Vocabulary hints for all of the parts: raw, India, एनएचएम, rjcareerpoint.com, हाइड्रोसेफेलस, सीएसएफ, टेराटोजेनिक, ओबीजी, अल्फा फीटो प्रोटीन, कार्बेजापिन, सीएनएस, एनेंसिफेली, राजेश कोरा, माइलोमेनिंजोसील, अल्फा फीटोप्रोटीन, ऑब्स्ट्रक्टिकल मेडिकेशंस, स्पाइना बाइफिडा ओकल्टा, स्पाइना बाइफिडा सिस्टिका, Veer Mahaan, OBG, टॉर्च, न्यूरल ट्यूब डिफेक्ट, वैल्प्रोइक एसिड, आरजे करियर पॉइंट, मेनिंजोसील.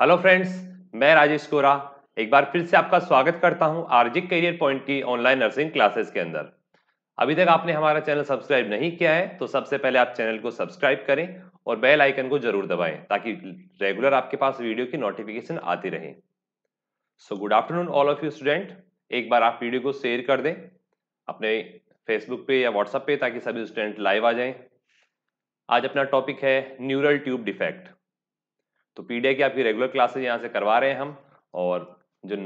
Hello friends, मैं राजेश कोरा एक बार फिर से आपका स्वागत करता हूं आरजे करियर पॉइंट की ऑनलाइन नर्सिंग क्लासेस के अंदर। अभी तक आपने हमारा चैनल सब्सक्राइब नहीं किया है तो सबसे पहले आप चैनल को सब्सक्राइब करें और बेल आइकन को जरूर दबाएं ताकि रेगुलर आपके पास वीडियो की नोटिफिकेशन आती रहे। So good afternoon all of you student. एक बार आप वीडियो को शेयर कर दें अपने फेसबुक पे या व्हाट्सएप पे ताकि सभी स्टूडेंट लाइव आ जाएं। आज अपना टॉपिक है न्यूरल ट्यूब डिफेक्ट। तो पीडिया की आपकी रेगुलर क्लासेज यहाँ से करवा रहे हैं हम, और जो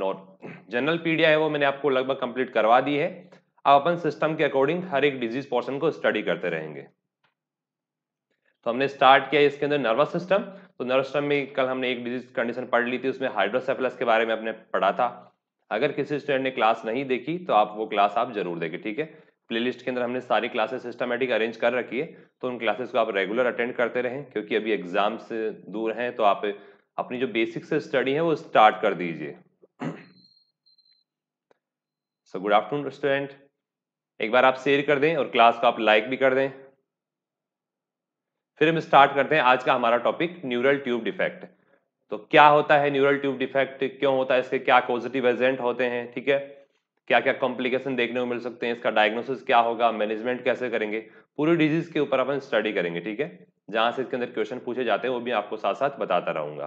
जनरल पीडिया है वो मैंने आपको लगभग कंप्लीट करवा दी है। अब अपन सिस्टम के अकॉर्डिंग हर एक डिजीज पोर्शन को स्टडी करते रहेंगे। तो हमने स्टार्ट किया इसके अंदर नर्वस सिस्टम। तो नर्वस सिस्टम में कल हमने एक डिजीज कंडीशन पढ़ ली थी, उसमें हाइड्रोसेफेलस के बारे में आपने पढ़ा था। अगर किसी स्टूडेंट ने क्लास नहीं देखी तो आप वो क्लास आप जरूर देखें, ठीक है। प्लेलिस्ट के अंदर हमने सारी क्लासेस सिस्टमेटिक अरेंज कर रखी है, तो उन क्लासेस को आप रेगुलर अटेंड करते रहें क्योंकि अभी एग्जाम से दूर हैं तो आप अपनी जो बेसिक से स्टडी है वो स्टार्ट कर दीजिए। सो गुड आफ्टरनून स्टूडेंट, एक बार आप शेयर कर दें और क्लास को आप लाइक भी कर दें। फिर हम स्टार्ट करते हैं आज का हमारा टॉपिक न्यूरल ट्यूब डिफेक्ट। तो क्या होता है न्यूरल ट्यूब डिफेक्ट, क्यों होता है, इसके क्या कॉजेटिव एजेंट होते हैं, ठीक है, क्या क्या कॉम्प्लिकेशन देखने को मिल सकते हैं, इसका डायग्नोसिस क्या होगा, मैनेजमेंट कैसे करेंगे, पूरी डिजीज के ऊपर अपन स्टडी करेंगे, ठीक है। जहां से इसके अंदर क्वेश्चन पूछे जाते हैं वो भी आपको साथ साथ बताता रहूंगा।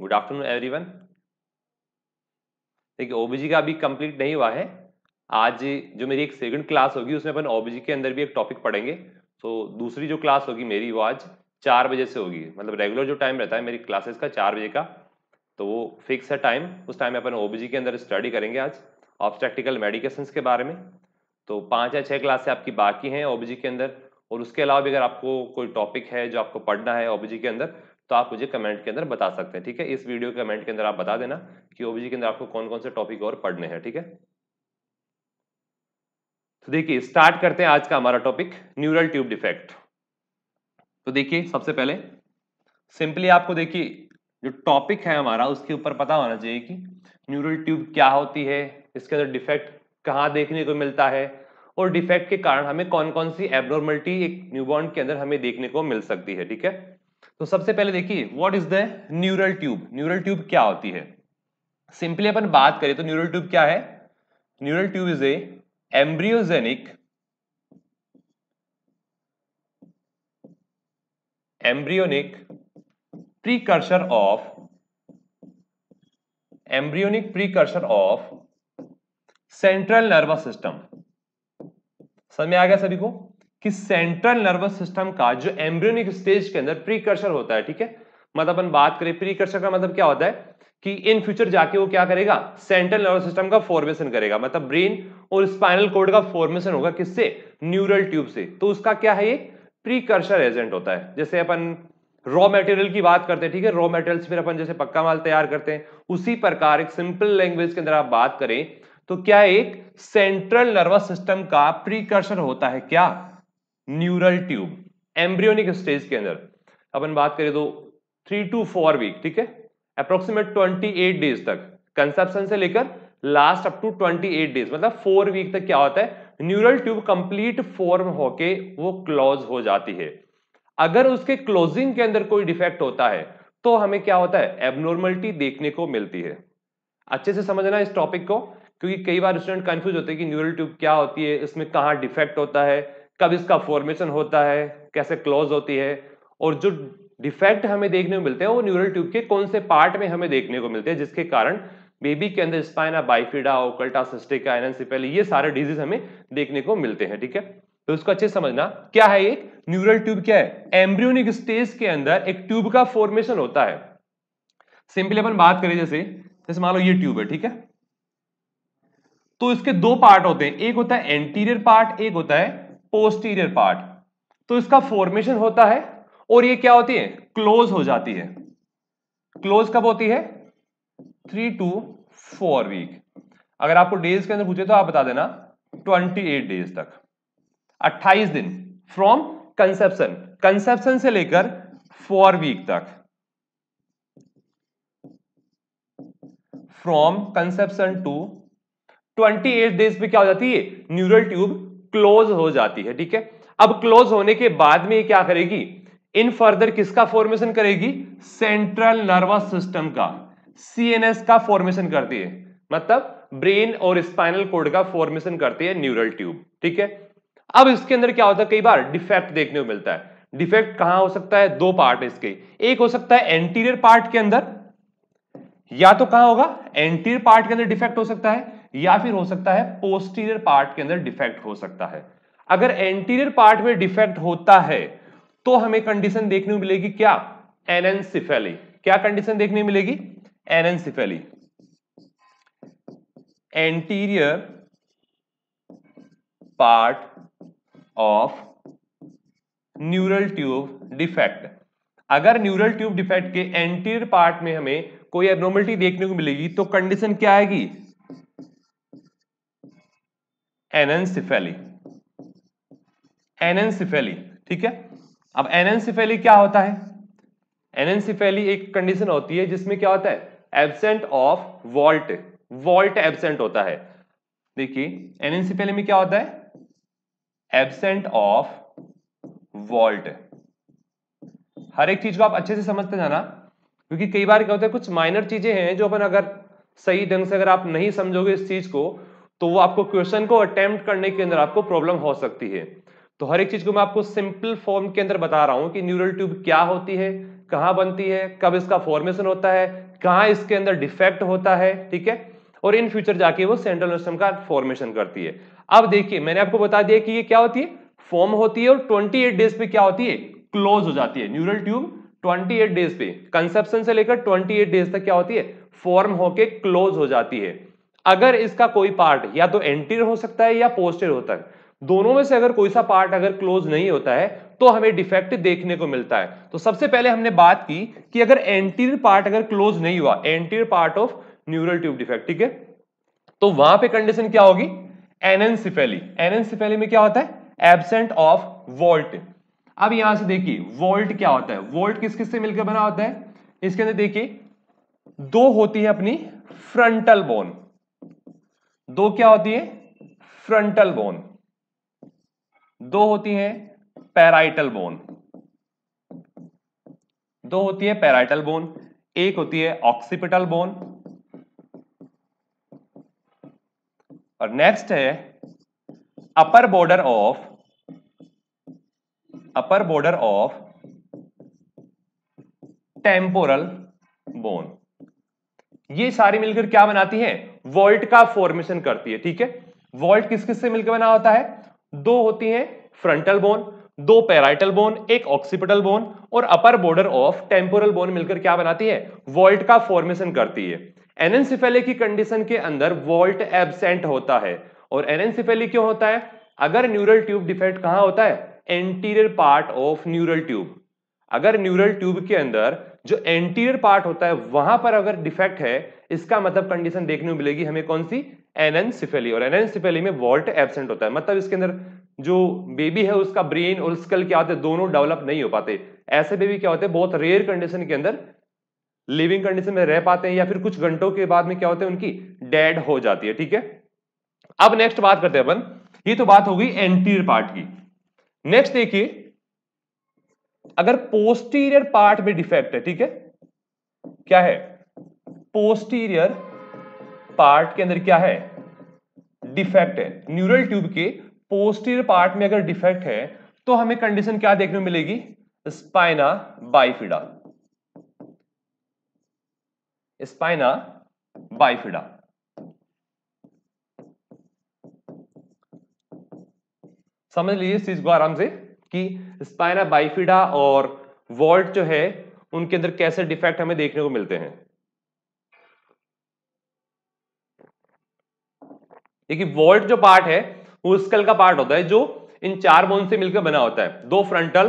Good afternoon everyone. देखिए ओबीजी का अभी कंप्लीट नहीं हुआ है। आज जो मेरी एक सेकंड क्लास होगी उसमें अपन ओबीजी के अंदर भी एक टॉपिक पढ़ेंगे। तो दूसरी जो क्लास होगी मेरी वो आज 4 बजे से होगी, मतलब रेगुलर जो टाइम रहता है मेरी क्लासेस का 4 बजे का, तो वो फिक्स है टाइम। उस टाइम में अपन ओबीजी के अंदर स्टडी करेंगे आज ऑब्स्ट्रक्टिकल मेडिकेशंस के बारे में। तो 5 या 6 क्लासें आपकी बाकी हैं ओबीजी के अंदर, और उसके अलावा भी अगर आपको कोई टॉपिक है जो आपको पढ़ना है ओबीजी के अंदर तो आप मुझे कमेंट के अंदर बता सकते हैं, ठीक है। इस वीडियो के कमेंट के अंदर आप बता देना कि ओबीजी के अंदर आपको कौन कौन से टॉपिक और पढ़ने हैं, ठीक है। तो देखिए स्टार्ट करते हैं आज का हमारा टॉपिक न्यूरल ट्यूब डिफेक्ट। तो देखिए सबसे पहले सिंपली आपको देखिए जो टॉपिक है हमारा उसके ऊपर पता होना चाहिए कि न्यूरल ट्यूब क्या होती है, इसके अंदर डिफेक्ट कहाँ देखने को मिलता है, और डिफेक्ट के कारण हमें कौन कौन सी एब्नॉर्मलिटी एक न्यूबॉर्न के अंदर हमें देखने को मिल सकती है, ठीक है। तो सबसे पहले देखिए what is the neural tube. Neural tube क्या होती है, सिंपली अपन बात करें तो न्यूरल ट्यूब क्या है, neural tube is a embryonic precursor of central nervous system. समझ में आ गया सभी को कि सेंट्रल नर्वस सिस्टम का जो एम्ब्रियोनिक स्टेज के अंदर प्रीकर्सर होता है, ठीक है। मतलब अपन बात करें प्रीकर्सर का मतलब क्या होता है कि इन फ्यूचर जाके वो क्या करेगा, सेंट्रल नर्वस सिस्टम का फॉर्मेशन करेगा, मतलब ब्रेन और स्पाइनल कॉर्ड का फॉर्मेशन होगा, किससे, न्यूरल ट्यूब से। तो उसका क्या है, ये प्रीकर्सर एजेंट होता है। जैसे अपन रॉ मटेरियल की बात करते हैं, ठीक है, रॉ मटेरियल्स फिर अपन जैसे पक्का माल तैयार करते हैं, उसी प्रकार एक सिंपल लैंग्वेज के अंदर आप बात करें तो क्या एक सेंट्रल नर्वस सिस्टम का प्रीकर्सर होता है, क्या, न्यूरल ट्यूब। एम्ब्रियोनिक स्टेज के अंदर अपन बात करें तो 3 to 4 वीक, ठीक है, अप्रोक्सीमेट 28 डेज तक, कंसेप्शन से लेकर लास्ट अप टू 28 डेज, मतलब 4 वीक तक क्या होता है, न्यूरल ट्यूब कंप्लीट फॉर्म होके वो क्लोज हो जाती है। अगर उसके क्लोजिंग के अंदर कोई डिफेक्ट होता है तो हमें क्या होता है, एब्नॉर्मलिटी देखने को मिलती है। अच्छे से समझना इस टॉपिक को, क्योंकि कई बार स्टूडेंट कंफ्यूज होते हैं कि न्यूरल ट्यूब क्या होती है, इसमें कहाँ डिफेक्ट होता है, कब इसका फॉर्मेशन होता है, कैसे क्लोज होती है, और जो डिफेक्ट हमें देखने को मिलते हैं वो न्यूरल ट्यूब के कौन से पार्ट में हमें देखने को मिलते हैं, जिसके कारण बेबी के अंदर स्पाइना बाइफिडा ओकल्टा cystica एनेंसिफेली ये सारे डिजीज हमें देखने को मिलते हैं, ठीक है। तो उसको अच्छे से समझना, क्या है एक न्यूरल ट्यूब, क्या है, एम्ब्रियोनिक स्टेज के अंदर एक ट्यूब का फॉर्मेशन होता है। सिंपली अपन बात करें जैसे मान लो ये ट्यूब है, ठीक है, तो इसके 2 पार्ट होते हैं, एक होता है एंटीरियर पार्ट, एक होता है पोस्टीरियर पार्ट। तो इसका फॉर्मेशन होता है और ये क्या होती है, क्लोज हो जाती है। क्लोज कब होती है, 3 to 4 वीक। अगर आपको डेज के अंदर पूछे तो आप बता देना 28 डेज तक, 28 दिन फ्रॉम कंसेप्शन, कंसेप्शन से लेकर 4 वीक तक, फ्रॉम कंसेप्शन टू 28 डेज पे क्या हो जाती है, न्यूरल ट्यूब क्लोज हो जाती है, ठीक है। अब क्लोज होने के बाद में ये क्या करेगी, इन फर्दर किसका फॉर्मेशन करेगी? सेंट्रल नर्वस सिस्टम का, सीएनएस का फॉर्मेशन करती है, मतलब ब्रेन और स्पाइनल कोड का फॉर्मेशन करती है न्यूरल ट्यूब। ठीक है, अब इसके अंदर क्या होता है, कई बार डिफेक्ट देखने को मिलता है। डिफेक्ट कहां हो सकता है? दो पार्ट इसके, एक हो सकता है एंटीरियर पार्ट के अंदर, या तो कहां होगा एंटीरियर पार्ट के अंदर डिफेक्ट हो सकता है, या फिर हो सकता है पोस्टीरियर पार्ट के अंदर डिफेक्ट हो सकता है। अगर एंटीरियर पार्ट में डिफेक्ट होता है तो हमें कंडीशन देखने को मिलेगी क्या? एनेंसिफेली। क्या कंडीशन देखने को मिलेगी? एनेंसिफेली। Anterior part of न्यूरल ट्यूब डिफेक्ट। अगर न्यूरल ट्यूब डिफेक्ट के एंटीरियर पार्ट में हमें कोई एब्नॉर्मलिटी देखने को मिलेगी तो कंडीशन क्या आएगी? एनेंसिफेली। एनेंसिफेली, ठीक है। अब एनेंसिफेली क्या होता है? एनेंसिफेली एक कंडीशन होती है जिसमें क्या होता है, absent of vault, vault absent होता है। देखिए एनेंसिफेली में क्या होता है, एब्सेंट ऑफ वॉल्ट। हर एक चीज को आप अच्छे से समझते जाना, क्योंकि कई बार क्या होता है कुछ माइनर चीजें हैं जो अपन अगर सही ढंग से अगर आप नहीं समझोगे इस चीज को तो वो आपको क्वेश्चन को अटेम्प्ट करने के अंदर आपको प्रॉब्लम हो सकती है। तो हर एक चीज को मैं आपको सिंपल फॉर्म के अंदर बता रहा हूं कि न्यूरल ट्यूब क्या होती है, कहां बनती है, कब इसका फॉर्मेशन होता है, कहां इसके अंदर डिफेक्ट होता है, ठीक है, और इन फ्यूचर जाके वो सेंट्रल नर्वस सिस्टम का फॉर्मेशन करती है। अब देखिए मैंने आपको बता दिया कि ये क्या होती है, फॉर्म होती है, और 28 डेज पे क्या होती है, क्लोज हो जाती है। न्यूरल ट्यूब 28 डेज पे, कंसेप्शन से लेकर 28 डेज तक क्या होती है, फॉर्म होके क्लोज हो जाती है। अगर इसका कोई पार्ट या तो एंटीरियर हो सकता है या पोस्टीरियर होता है, दोनों में से अगर कोई सा पार्ट अगर क्लोज नहीं होता है तो हमें डिफेक्ट देखने को मिलता है। तो सबसे पहले हमने बात की कि अगर एंटीरियर पार्ट अगर क्लोज नहीं हुआ, anterior part of न्यूरल ट्यूब डिफेक्ट, ठीक है, तो वहां पे कंडीशन क्या होगी? एनेंसिफेली। एनेंसिफेली में क्या होता है, एब्सेंट ऑफ वॉल्ट। अब यहां से देखिए वॉल्ट क्या होता है, वॉल्ट किस किस से मिलकर बना होता है? इसके अंदर देखिए दो होती है अपनी फ्रंटल बोन, दो क्या होती है, फ्रंटल बोन, दो होती है पैराइटल बोन, दो होती है पैराइटल बोन, एक होती है ऑक्सीपिटल बोन, और नेक्स्ट है upper border of temporal bone. ये सारी मिलकर क्या बनाती है, वॉल्ट का फॉर्मेशन करती है, ठीक है। वॉल्ट किस किस से मिलकर बना होता है? दो होती हैं फ्रंटल बोन, दो पैराइटल बोन, एक ऑक्सीपिटल बोन, और upper border of temporal bone मिलकर क्या बनाती है, वॉल्ट का फॉर्मेशन करती है। एनेंसिफेली की कंडीशन के अंदर वॉल्ट एब्सेंट होता है, और एनेंसिफेली क्यों होता है? अगर न्यूरल ट्यूब डिफेक्ट कहां होता है, anterior part of neural tube. अगर न्यूरल ट्यूब के अंदर जो एंटीरियर पार्ट होता है वहां पर अगर डिफेक्ट है, इसका मतलब कंडीशन देखने को मिलेगी हमें कौन सी, एनेंसिफेली। और एनेंसिफेली में वॉल्ट एब्सेंट होता है, मतलब इसके अंदर जो बेबी है उसका ब्रेन और स्कल क्या होते हैं, दोनों डेवलप नहीं हो पाते। ऐसे बेबी क्या होते हैं, बहुत रेयर कंडीशन के अंदर लिविंग कंडीशन में रह पाते हैं, या फिर कुछ घंटों के बाद में क्या होते हैं, उनकी डेड हो जाती है, ठीक है। अब नेक्स्ट बात करते हैं अपन, ये तो बात हो गई एंटीरियर पार्ट की। नेक्स्ट देखिए अगर पोस्टीरियर पार्ट में डिफेक्ट है, ठीक है, क्या है, पोस्टीरियर पार्ट के अंदर क्या है, डिफेक्ट है, न्यूरल ट्यूब के पोस्टीरियर पार्ट में अगर डिफेक्ट है तो हमें कंडीशन क्या देखने को मिलेगी, स्पाइना बाइफिडा, स्पाइना बाइफिडा। समझ लीजिए इस चीज को आराम से कि स्पाइना बाइफिडा और वॉल्ट जो है उनके अंदर कैसे डिफेक्ट हमें देखने को मिलते हैं। देखिए वॉल्ट जो पार्ट है वो स्कल का पार्ट होता है जो इन चार बोन से मिलकर बना होता है, दो फ्रंटल,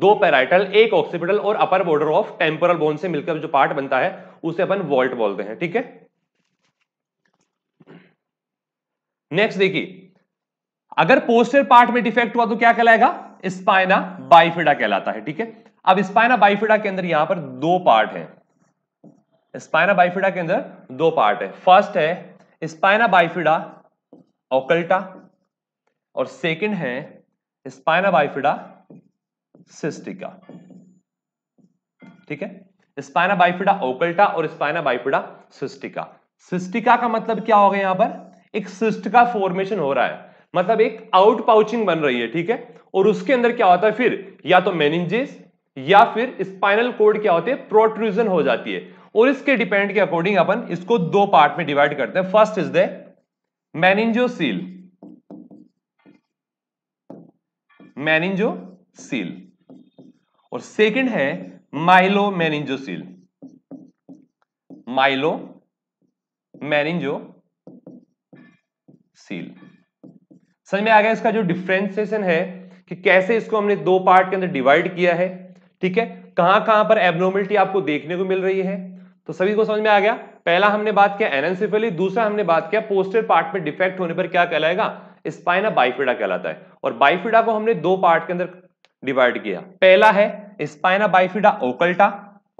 दो पैराइटल, एक ऑक्सीपिटल और upper border of temporal bone से मिलकर जो पार्ट बनता है उसे अपन वॉल्ट बोलते हैं, ठीक है। नेक्स्ट देखिए अगर पोस्टीरियर पार्ट में डिफेक्ट हुआ तो क्या कहलाएगा, स्पाइना बाइफिडा कहलाता है, ठीक है। अब स्पाइना बाइफिडा के अंदर यहां पर दो पार्ट है, स्पाइना बाइफिडा के अंदर दो पार्ट है। फर्स्ट है स्पाइना बाइफिडा ओकल्टा और सेकंड है स्पाइना बाइफिडा सिस्टिका। ठीक है, स्पाइना बाइफिडा ओकल्टा और स्पाइना बाइफिडा सिस्टिका। सिस्टिका का मतलब क्या हो गया, यहाँ पर एक सिस्टिका फॉर्मेशन हो रहा है, मतलब एक आउट पाउचिंग बन रही है, ठीक है। और उसके अंदर क्या होता है, फिर या तो मेनिंजेस या फिर स्पाइनल कोड क्या होते हैं, प्रोट्रूजन हो जाती है। और इसके डिपेंड के अकॉर्डिंग अपन इसको दो पार्ट में डिवाइड करते हैं। First is the मेनिंजोसील, मेनिंजोसील, और सेकंड है माइलोमेनिंजोसील, माइलोमेनिंजोसील। समझ में आ गया इसका जो डिफ्रेंसिएशन है कि कैसे इसको हमने दो पार्ट के अंदर डिवाइड किया है, ठीक है, कहां कहां पर एब्नॉर्मलिटी आपको देखने को मिल रही है। तो सभी को समझ में आ गया, पहला हमने बात किया एनेंसिफेली, दूसरा हमने बात किया पोस्टर पार्ट में डिफेक्ट होने पर क्या कहलाएगा, स्पाइना बाइफिडा कहलाता है। और बाइफिडा को हमने दो पार्ट के अंदर डिवाइड किया, पहला है स्पाइना बाइफिडा ओकल्टा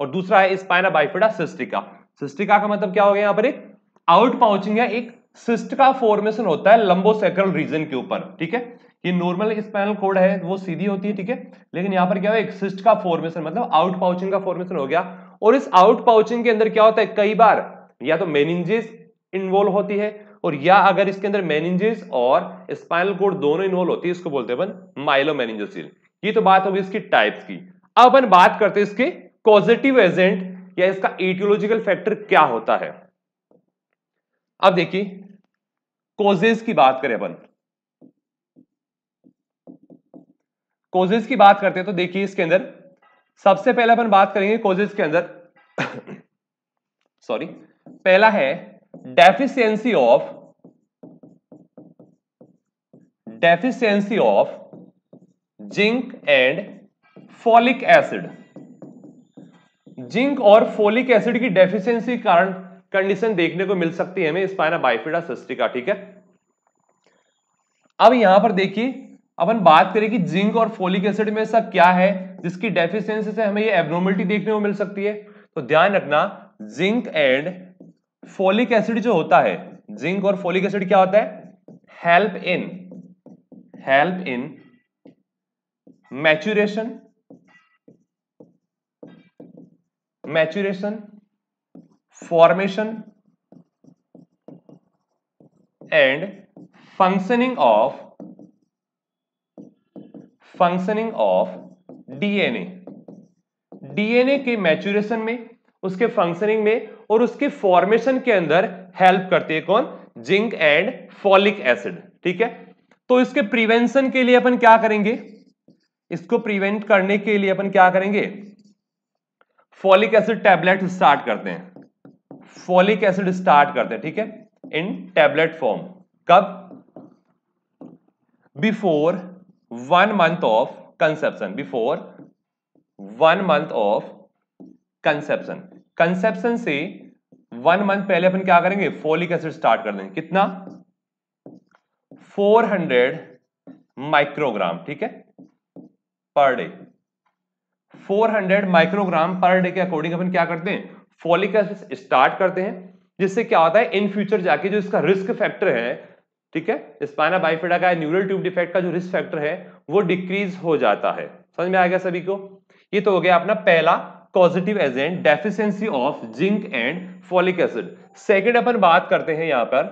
और दूसरा है स्पाइना बाइफिडा सिस्टिका। सिस्टिका का मतलब क्या हो गया, यहाँ पर एक आउट पाउचिंग है, एक सिस्ट का फॉर्मेशन होता है लंबोसेक्रल रीजन के ऊपर, ठीक है। ये नॉर्मल स्पाइनल कोड है वो सीधी होती है, ठीक है, लेकिन यहाँ पर क्या हो, एक सिस्ट का फॉर्मेशन मतलब आउट पाउचिंग का फॉर्मेशन हो गया। और इस आउट पाउचिंग के अंदर क्या होता है, कई बार या तो मेनिंजेस इन्वॉल्व होती है और या अगर इसके अंदर मेनिंजेस और स्पाइनल कोड दोनों इन्वॉल्व होती है, इसको बोलते हैं अपन माइलोमेनिंजोसील। ये तो बात होगी इसकी टाइप्स की। अब अपन बात करते हैं इसके कॉजेटिव एजेंट या इसका एटियोलॉजिकल फैक्टर क्या होता है। अब देखिए कॉजेस की बात करें अपन, कॉजेस की बात करते हैं तो देखिए इसके अंदर सबसे पहले अपन बात करेंगे कॉजेस के अंदर सॉरी, पहला है deficiency of zinc and folic acid. Zinc और फोलिक एसिड की डेफिशिएंसी के कारण कंडीशन देखने को मिल सकती है हमें स्पाइना बाइफिडा सिस्टिका, ठीक है। अब यहां पर देखिए अपन बात करें कि जिंक और फोलिक एसिड में ऐसा क्या है जिसकी डेफिशिएंसी से हमें ये एब्नॉर्मलिटी देखने को मिल सकती है। तो ध्यान रखना, जिंक एंड फोलिक एसिड जो होता है, जिंक और फोलिक एसिड क्या होता है, help in maturation formation and functioning of DNA के मैच्यूरेशन में, उसके फंक्शनिंग में और उसके फॉर्मेशन के अंदर हेल्प करती है कौन, जिंक एंड फॉलिक एसिड, ठीक है। तो इसके प्रिवेंशन के लिए अपन क्या करेंगे, इसको प्रिवेंट करने के लिए अपन क्या करेंगे, फॉलिक एसिड टैबलेट स्टार्ट करते हैं, फॉलिक एसिड स्टार्ट करते हैं, ठीक है, इन टैबलेट फॉर्म। कब, before 1 month of conception. Conception से 1 मंथ पहले अपन क्या करेंगे, फोलिक एसिड स्टार्ट कर देंगे। कितना, 400 माइक्रोग्राम, ठीक है, per day. 400 microgram per day के अकॉर्डिंग अपन क्या करते हैं, फोलिक एसिड स्टार्ट करते हैं, जिससे क्या होता है इन फ्यूचर जाके जो इसका रिस्क फैक्टर है, ठीक है, स्पाइना बाइफिडा का न्यूरल ट्यूब डिफेक्ट का जो रिस्क फैक्टर है वो डिक्रीज हो जाता है। समझ में आ गया सभी को। ये तो हो गया अपना पहला causative agent, deficiency of zinc and folic acid. Second अपन बात करते हैं यहां पर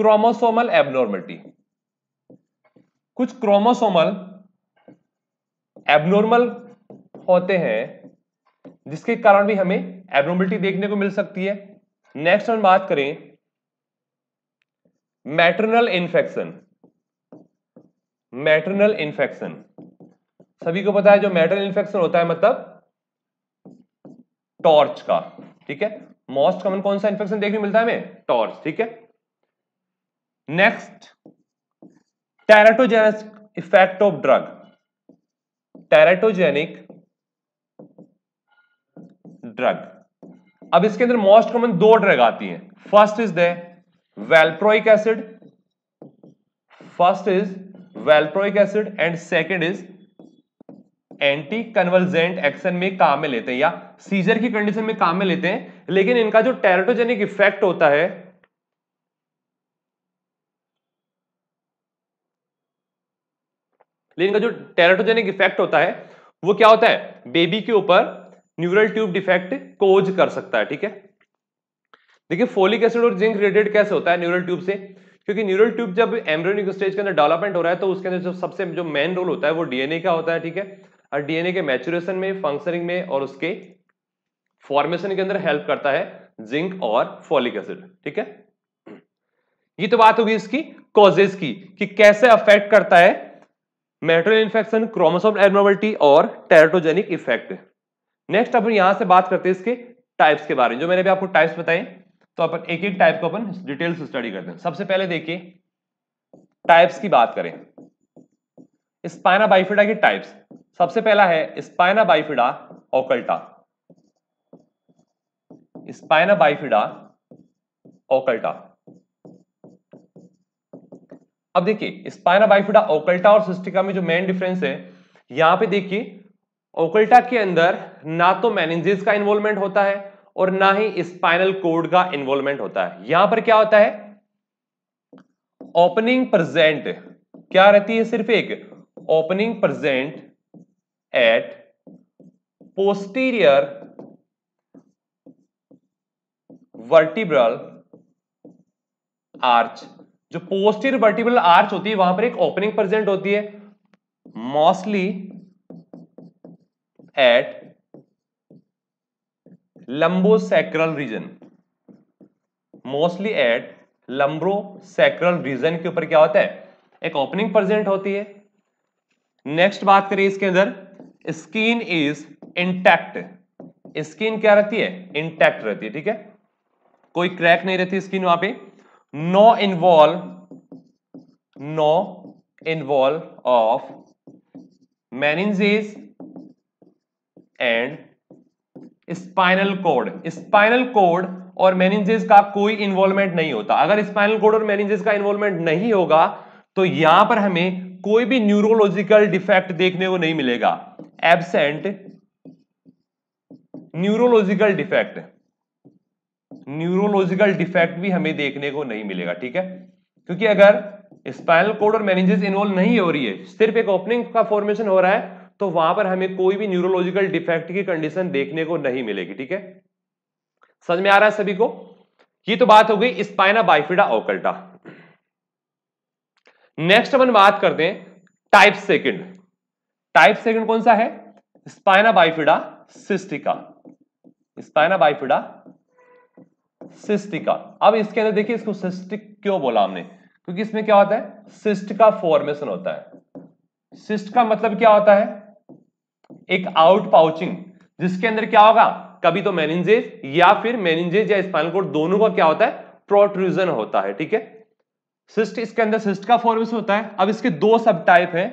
क्रोमोसोमल एब्नॉर्मलिटी। कुछ क्रोमोसोमल एब्नॉर्मल होते हैं जिसके कारण भी हमें एब्नॉर्मलिटी देखने को मिल सकती है। नेक्स्ट हम बात करें मैटरनल इन्फेक्शन। सभी को पता है जो मैटरनल इन्फेक्शन होता है मतलब टॉर्च का, ठीक है, मोस्ट कॉमन कौन सा इन्फेक्शन देखने मिलता है हमें, टॉर्च, ठीक है। Next, टेराटोजेनिक effect of drug, टेराटोजेनिक drug. अब इसके अंदर मोस्ट कॉमन दो ड्रग आती हैं, first is वैल्प्रोइक एसिड and second is anti convergent action में काम में लेते हैं या सीजर की कंडीशन में काम में लेते हैं, लेकिन इनका जो टेराटोजेनिक इफेक्ट होता है, वो क्या होता है, बेबी के ऊपर न्यूरल ट्यूब डिफेक्ट कोज कर सकता है। ठीक है, देखिए फोलिक एसिड और जिंक रिलेटेड कैसे होता है न्यूरल ट्यूब से, क्योंकि न्यूरल ट्यूब जब एम्ब्रियोनिक स्टेज के अंदर डेवलपमेंट हो रहा है तो उसके अंदर जो सबसे जो मेन रोल होता है वो डीएनए का होता है। ठीक है, और डीएनए के मैच्यूरेशन में, फंक्शनिंग में और उसके फॉर्मेशन के अंदर हेल्प करता है जिंक और फोलिक एसिड। ठीक है, ये तो बात होगी इसकी कॉजेज की कि कैसे अफेक्ट करता है मैटरनल इन्फेक्शन, क्रोमोसोम एब्नॉर्मलिटी और टेराटोजेनिक इफेक्ट। नेक्स्ट अपन यहां से बात करते हैं इसके टाइप्स के बारे में। जो मैंने भी आपको टाइप्स बताए तो अपन एक एक टाइप को अपन डिटेल से स्टडी करते हैं। सबसे पहले देखिए टाइप्स की बात करें, स्पाइना बाइफिडा के टाइप्स। सबसे पहला है स्पाइना बाइफिडा ओकल्टा, स्पाइना बाइफिडा ओकल्टा। अब देखिए स्पाइना बाइफिडा ओकल्टा और सिस्टिका में जो मेन डिफरेंस है, यहां पे देखिए ओकल्टा के अंदर ना तो मेनिंजेस का इन्वॉल्वमेंट होता है और ना ही स्पाइनल कोड का इन्वॉल्वमेंट होता है। यहां पर क्या होता है, ओपनिंग प्रेजेंट क्या रहती है, सिर्फ एक opening present at posterior vertebral arch. जो पोस्टीरियर वर्टिब्रल आर्च होती है वहां पर एक ओपनिंग प्रेजेंट होती है, mostly at lumbosacral region, mostly at lumbosacral region के ऊपर क्या होता है, एक ओपनिंग प्रेजेंट होती है। नेक्स्ट बात करें इसके अंदर, स्किन इज इंटैक्ट, स्किन क्या रहती है, इंटैक्ट रहती है। ठीक है, कोई क्रैक नहीं रहती स्किन वहां पे। No involve of meninges and spinal cord, spinal cord और मेनिंजेस का कोई इन्वॉल्वमेंट नहीं होता। अगर स्पाइनल कोड और मेनिंजेस का इन्वॉल्वमेंट नहीं होगा तो यहां पर हमें कोई भी न्यूरोलॉजिकल डिफेक्ट देखने को नहीं मिलेगा, absent neurological defect, neurological defect भी हमें देखने को नहीं मिलेगा। ठीक है, क्योंकि अगर स्पाइनल कोड और मेनिंजेस इन्वॉल्व नहीं हो रही है, सिर्फ एक ओपनिंग का फॉर्मेशन हो रहा है, तो वहां पर हमें कोई भी न्यूरोलॉजिकल डिफेक्ट की कंडीशन देखने को नहीं मिलेगी। ठीक है, समझ में आ रहा है सभी को। ये तो बात हो गई स्पाइना बाइफिडा ओकल्टा। नेक्स्ट अपन बात करते हैं टाइप सेकंड। टाइप सेकंड कौन सा है, स्पाइना बाइफिडा सिस्टिका, स्पाइना बाइफिडा सिस्टिका। अब इसके अंदर देखिए इसको सिस्टिक क्यों बोला हमने, क्योंकि इसमें क्या होता है, सिस्ट का फॉर्मेशन होता है। सिस्ट का मतलब क्या होता है, एक आउट पाउचिंग, जिसके अंदर क्या होगा, कभी तो मेनिंजेस या फिर मेनिंजेस या स्पाइनल कोड दोनों का क्या होता है, प्रोट्रूजन होता है। ठीक है, सिस्ट, इसके अंदर सिस्ट का फॉर्मेशन होता है। अब इसके दो सब टाइप है,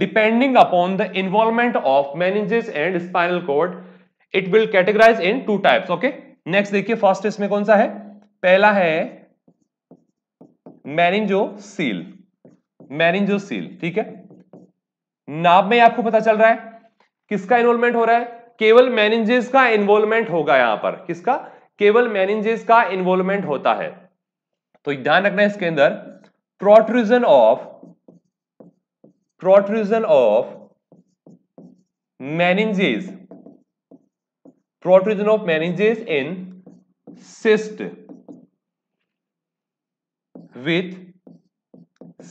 depending upon the involvement of meninges and spinal cord it will categorise in two types. Okay, next देखिए फर्स्ट इसमें कौन सा है, पहला है मेनिंजोसील, मेनिंजोसील। ठीक है, नाम में आपको पता चल रहा है किसका इन्वॉल्वमेंट हो रहा है, केवल मेनिंजेस का इन्वॉल्वमेंट होगा। यहां पर किसका, केवल मेनिंजेस का इन्वॉल्वमेंट होता है। तो ध्यान रखना है इसके अंदर protrusion of meninges, protrusion of meninges in cyst with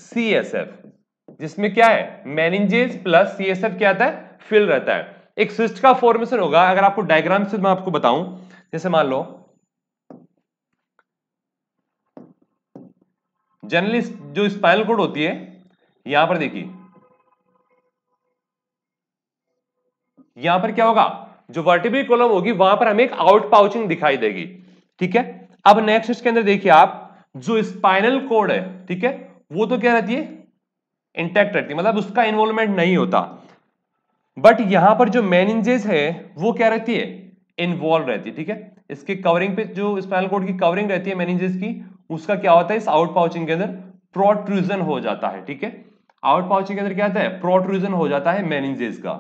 सीएसएफ, जिसमें क्या है, मेनिंजेस प्लस सीएसएफ क्या आता है, फिल रहता है। एक सिस्ट का फॉर्मेशन होगा। अगर आपको डायग्राम से मैं आपको बताऊं, जैसे मान लो जनरली जो स्पाइनल कोड होती है, यहां पर देखिए यहां पर क्या होगा, जो वर्टिब्रल कॉलम होगी वहां पर हमें एक आउट पाउचिंग दिखाई देगी। ठीक है, अब नेक्स्ट इसके अंदर देखिए आप, जो स्पाइनल कोड है ठीक है, वो तो क्या रहती है, इंटैक्ट रहती है, मतलब उसका इन्वॉल्वमेंट नहीं होता। बट यहां पर जो मेनिंजेस है वो क्या रहती है, इन्वॉल्व रहती है। ठीक है, इसके कवरिंग पे जो स्पाइनल कोड की कवरिंग रहती है मेनिंजेस की, उसका क्या होता है, इस आउट पाउचिंग के अंदर प्रोट्रूजन हो जाता है। ठीक है, आउट पाउचिंग के अंदर क्या होता है, प्रोट्रूजन हो जाता है मेनिंजेस का।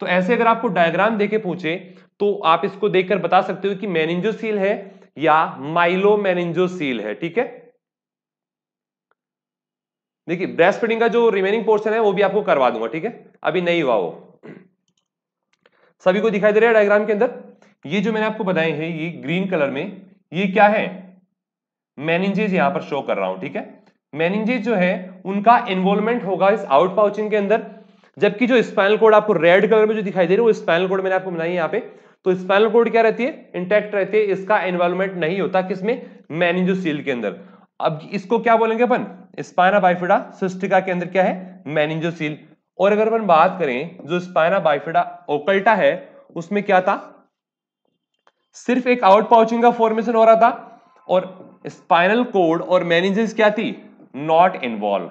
तो ऐसे अगर आपको डायग्राम देके पूछे तो आप इसको देखकर बता सकते हो कि मेनिंजोसील है या माइलोमेनिंजोसील है। ठीक है, देखिए ब्रेस्ट फीडिंग का जो रिमेनिंग पोर्शन है वो भी आपको करवा दूंगा। ठीक है, अभी नहीं हुआ वो। सभी को दिखाई दे रहा है डायग्राम के अंदर। ये जो मैंने आपको बताए हैं ये ग्रीन कलर में, ये क्या है, मेनिंजेस यहां पर शो कर रहा हूं, ठीक है। मेनिंजेस जो है उनका इन्वॉल्वमेंट होगा इस आउट पाउचिंग के अंदर, जबकि जो स्पाइनल कॉर्ड आपको रेड कलर में जो दिखाई दे रही है वो स्पाइनल कॉर्ड मैंने आपको बनाई है यहाँ पे। तो स्पाइनल कॉर्ड क्या रहती है, इंटैक्ट रहती है, इसका इन्वॉल्वमेंट नहीं होता किसमें, मेनिंजोसील के अंदर। अब इसको क्या बोलेंगे अपन, स्पाइना बाइफिडा सिस्टिका के अंदर क्या है, मेनिंजोसील। और अगर अपन बात करें जो स्पाइना बाइफिडा ओकल्टा है उसमें क्या था, सिर्फ एक आउट पाउचिंग का फॉर्मेशन हो रहा था और स्पाइनल कोड और मेनिंजेस क्या थी, नॉट इन्वॉल्व।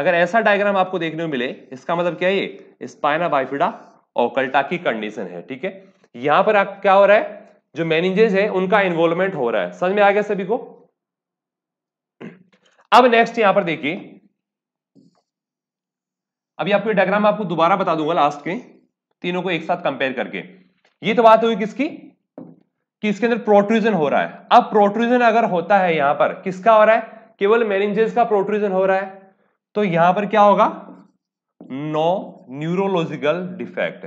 अगर ऐसा डायग्राम आपको देखने को मिले इसका मतलब क्या है, ये स्पाइना बाइफिडा ओकल्टा की कंडीशन है, ठीक है। यहां पर क्या हो रहा है, जो मेनिंजेस है उनका इन्वॉल्वमेंट हो रहा है। समझ में आ गया सभी को। अब नेक्स्ट यहां पर देखिए, अभी आपको डायग्राम आपको दोबारा बता दूंगा लास्ट के, तीनों को एक साथ कंपेयर करके। ये तो बात हुई किसकी, कि इसके अंदर प्रोट्रूजन हो रहा है। अब प्रोट्रूजन अगर होता है यहां पर किसका हो रहा है, केवल मेनिंजेस का प्रोट्रूजन हो रहा है, तो यहां पर क्या होगा, no neurological defect.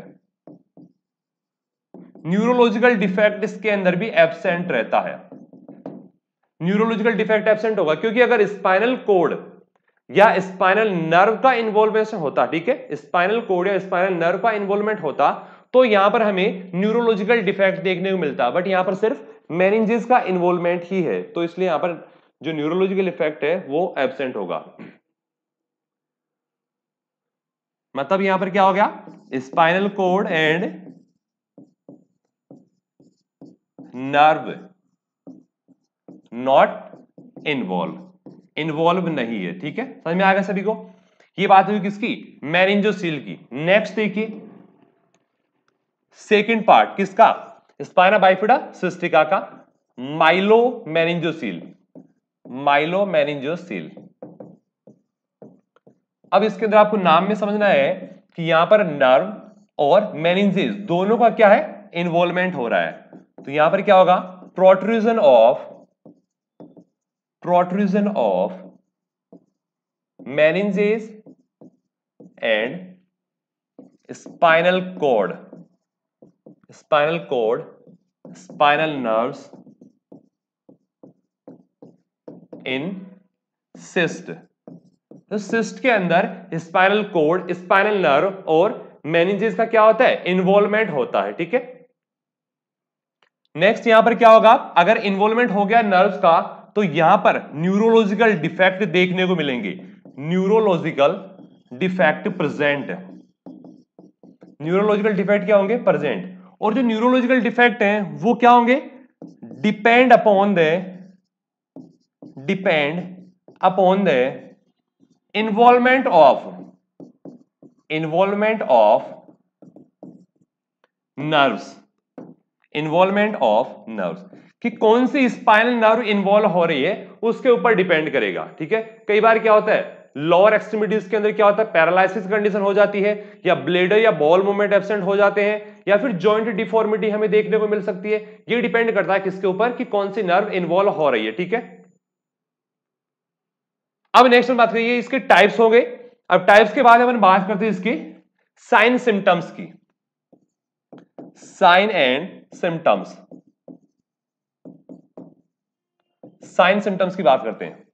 Neurological defect इसके अंदर भी एब्सेंट रहता है, न्यूरोलॉजिकल डिफेक्ट एब्सेंट होगा, क्योंकि अगर स्पाइनल कोड या स्पाइनल नर्व का इन्वॉल्वेशन होता, ठीक है, स्पाइनल कोड या स्पाइनल नर्व का इन्वॉल्वमेंट होता तो यहां पर हमें न्यूरोलॉजिकल डिफेक्ट देखने को मिलता, बट यहां पर सिर्फ मेनिंजेस का इन्वॉल्वमेंट ही है, तो इसलिए यहां पर जो न्यूरोलॉजिकल डिफेक्ट है वो एब्सेंट होगा। मतलब यहां पर क्या हो गया, spinal cord and nerve not involve नहीं है, ठीक है। समझ में आ गया सभी को। ये बात हुई किसकी, मेनिंजोसील की। नेक्स्ट देखिए सेकंड पार्ट किसका, स्पाइना बाइफिडा सिस्टिका का, माइलोमेनिंजोसील। माइलोमेनिंजोसील अब इसके अंदर आपको नाम में समझना है कि यहां पर नर्व और मेनिंजेस दोनों का क्या है, इन्वॉल्वमेंट हो रहा है, तो यहां पर क्या होगा, protrusion of meninges and spinal cord spinal nerves in cyst. तो सिस्ट के अंदर स्पाइनल कोड, स्पाइनल नर्व और मेनिंजेस का क्या होता है, इन्वॉल्वमेंट होता है, ठीक है। नेक्स्ट यहां पर क्या होगा, अगर इन्वॉल्वमेंट हो गया नर्व्स का तो यहां पर न्यूरोलॉजिकल डिफेक्ट देखने को मिलेंगे, neurological defect present. Neurological defect क्या होंगे, प्रेजेंट। और जो न्यूरोलॉजिकल डिफेक्ट हैं वो क्या होंगे, depend upon the involvement of nerves. Involvement of nerves कि कौन सी स्पाइनल नर्व इन्वॉल्व हो रही है उसके ऊपर डिपेंड करेगा, ठीक है। कई बार क्या होता है, लोअर एक्सट्रीमिटीज के अंदर क्या होता है, पैरालिसिस कंडीशन हो जाती है, या ब्लेडर या बॉल मूवमेंट एब्सेंट हो जाते हैं, या फिर जॉइंट डिफॉर्मिटी हमें देखने को मिल सकती है। ये डिपेंड करता है किसके ऊपर, कि कौन सी नर्व इन्वॉल्व हो रही है, ठीक है। अब नेक्स्ट बात करिए, इसके टाइप्स हो गए। अब टाइप्स के बाद अपन बात करते हैं इसके साइन सिम्टम्स की, साइन सिम्टम्स की बात करते हैं।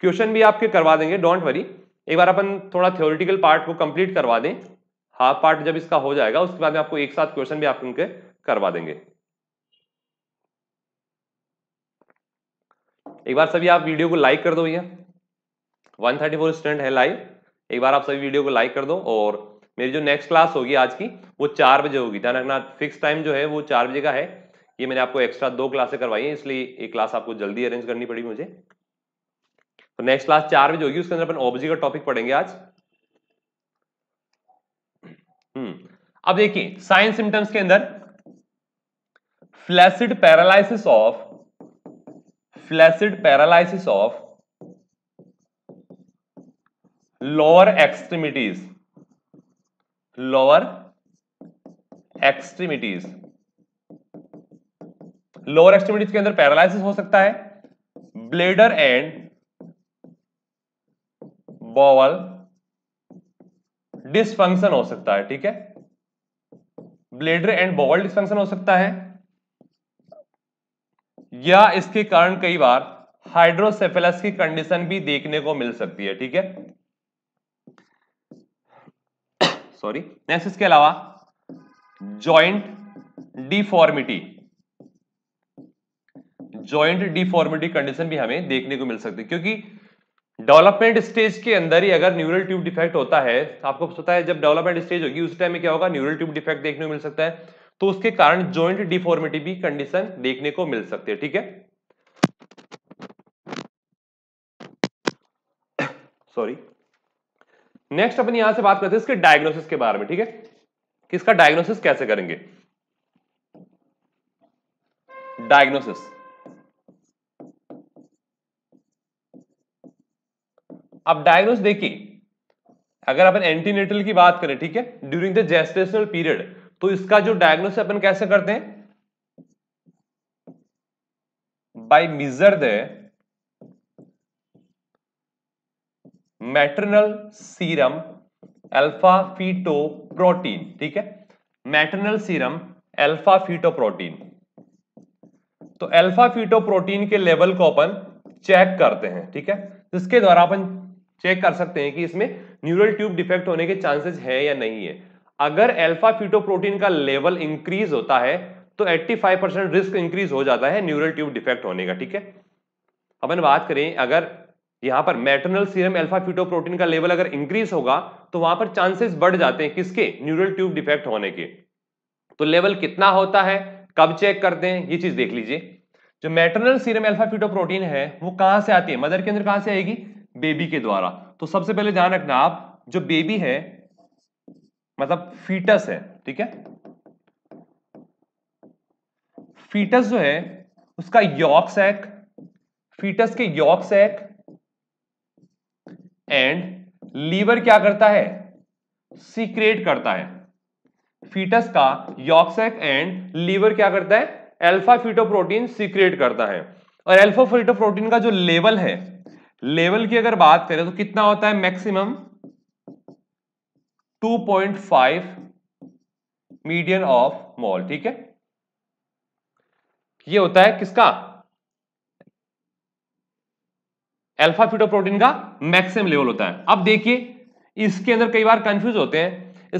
क्वेश्चन भी आपके करवा देंगे, डोंट वरी। एक बार अपन थोड़ा थ्योरेटिकल पार्ट को कंप्लीट करवा दें, हाफ पार्ट जब इसका हो जाएगा उसके बाद में आपको एक साथ क्वेश्चन भी आप उनके करवा देंगे। एक बार सभी आप वीडियो को लाइक कर दो, भैया 134 स्टूडेंट है लाइव। एक बार आप सभी वीडियो को लाइक कर दो। और मेरी जो नेक्स्ट क्लास होगी आज की वो 4 बजे होगी, ध्यान रखना। फिक्स टाइम जो है वो 4 बजे का है। ये मैंने आपको एक्स्ट्रा 2 क्लासें करवाई हैं, इसलिए एक क्लास आपको जल्दी अरेंज करनी पड़ी मुझे। तो नेक्स्ट क्लास 4 बजे होगी, उसके अंदर अपन ऑब्जी का टॉपिक पढ़ेंगे आज। अब देखिए साइन सिम्टम्स के अंदर flaccid paralysis of lower extremities के अंदर पैरालिसिस हो सकता है। ब्लेडर एंड बॉवल डिसफंक्शन हो सकता है, ठीक है, ब्लेडर एंड बॉवल डिसफंक्शन हो सकता है, या इसके कारण कई बार हाइड्रोसेफेलस की कंडीशन भी देखने को मिल सकती है, ठीक है, सॉरी। नेक्स्ट, इसके अलावा जॉइंट डिफॉर्मिटी कंडीशन भी हमें देखने को मिल सकती है, क्योंकि डेवलपमेंट स्टेज के अंदर ही अगर न्यूरल ट्यूब डिफेक्ट होता है, आपको पता है जब डेवलपमेंट स्टेज होगी उस टाइम में क्या होगा, न्यूरल ट्यूब डिफेक्ट देखने को मिल सकता है, तो उसके कारण जॉइंट डिफॉर्मिटी भी कंडीशन देखने को मिल सकती है, ठीक है, सॉरी। नेक्स्ट अपन यहां से बात करते हैं इसके डायग्नोसिस के बारे में, ठीक है, कि इसका डायग्नोसिस कैसे करेंगे। डायग्नोसिस, अब डायग्नोसिस देखिए, अगर अपन एंटीनेटल की बात करें, ठीक है, ड्यूरिंग द जेस्टेशनल पीरियड, तो इसका जो डायग्नोसिस अपन कैसे करते हैं, by measure the maternal serum अल्फा फीटो प्रोटीन, ठीक है, maternal serum अल्फा फीटो प्रोटीन, तो अल्फा फीटो प्रोटीन के लेवल को अपन चेक करते हैं, ठीक है, इसके द्वारा अपन चेक कर सकते हैं कि इसमें न्यूरल ट्यूब डिफेक्ट होने के चांसेस है या नहीं है। अगर अल्फा फीटोप्रोटीन का लेवल इंक्रीज होता है तो 85% रिस्क इंक्रीज हो जाता है न्यूरल ट्यूब डिफेक्ट होने का, ठीक है। अपन बात करें, अगर यहां पर मैटरनल सीरम अल्फा फीटोप्रोटीन का लेवल अगर इंक्रीज होगा तो वहां पर चांसेस बढ़ जाते हैं किसके, न्यूरल ट्यूब डिफेक्ट होने के। तो लेवल कितना होता है, कब चेक करते हैं, ये चीज देख लीजिए। जो मैटरनल सीरम अल्फा फीटोप्रोटीन है वो कहां से आती है, मदर के अंदर कहां से आएगी, बेबी के द्वारा। तो सबसे पहले ध्यान रखना आप, जो बेबी है मतलब फीटस है, ठीक है, फीटस जो है उसका यॉर्क सैक, फीटस के यॉर्क सैक एंड लीवर क्या करता है, सीक्रेट करता है। फीटस का यॉर्क सैक एंड लीवर क्या करता है, अल्फा फीटोप्रोटीन सीक्रेट करता है। और अल्फा फीटोप्रोटीन का जो लेवल है, लेवल की अगर बात करें तो कितना होता है, मैक्सिमम 2.5 मीडियन ऑफ मोल, ठीक है, ये होता है किसका, अल्फा फीटोप्रोटीन का मैक्सिमम लेवल होता है। अब देखिए इसके अंदर कई बार कंफ्यूज होते हैं,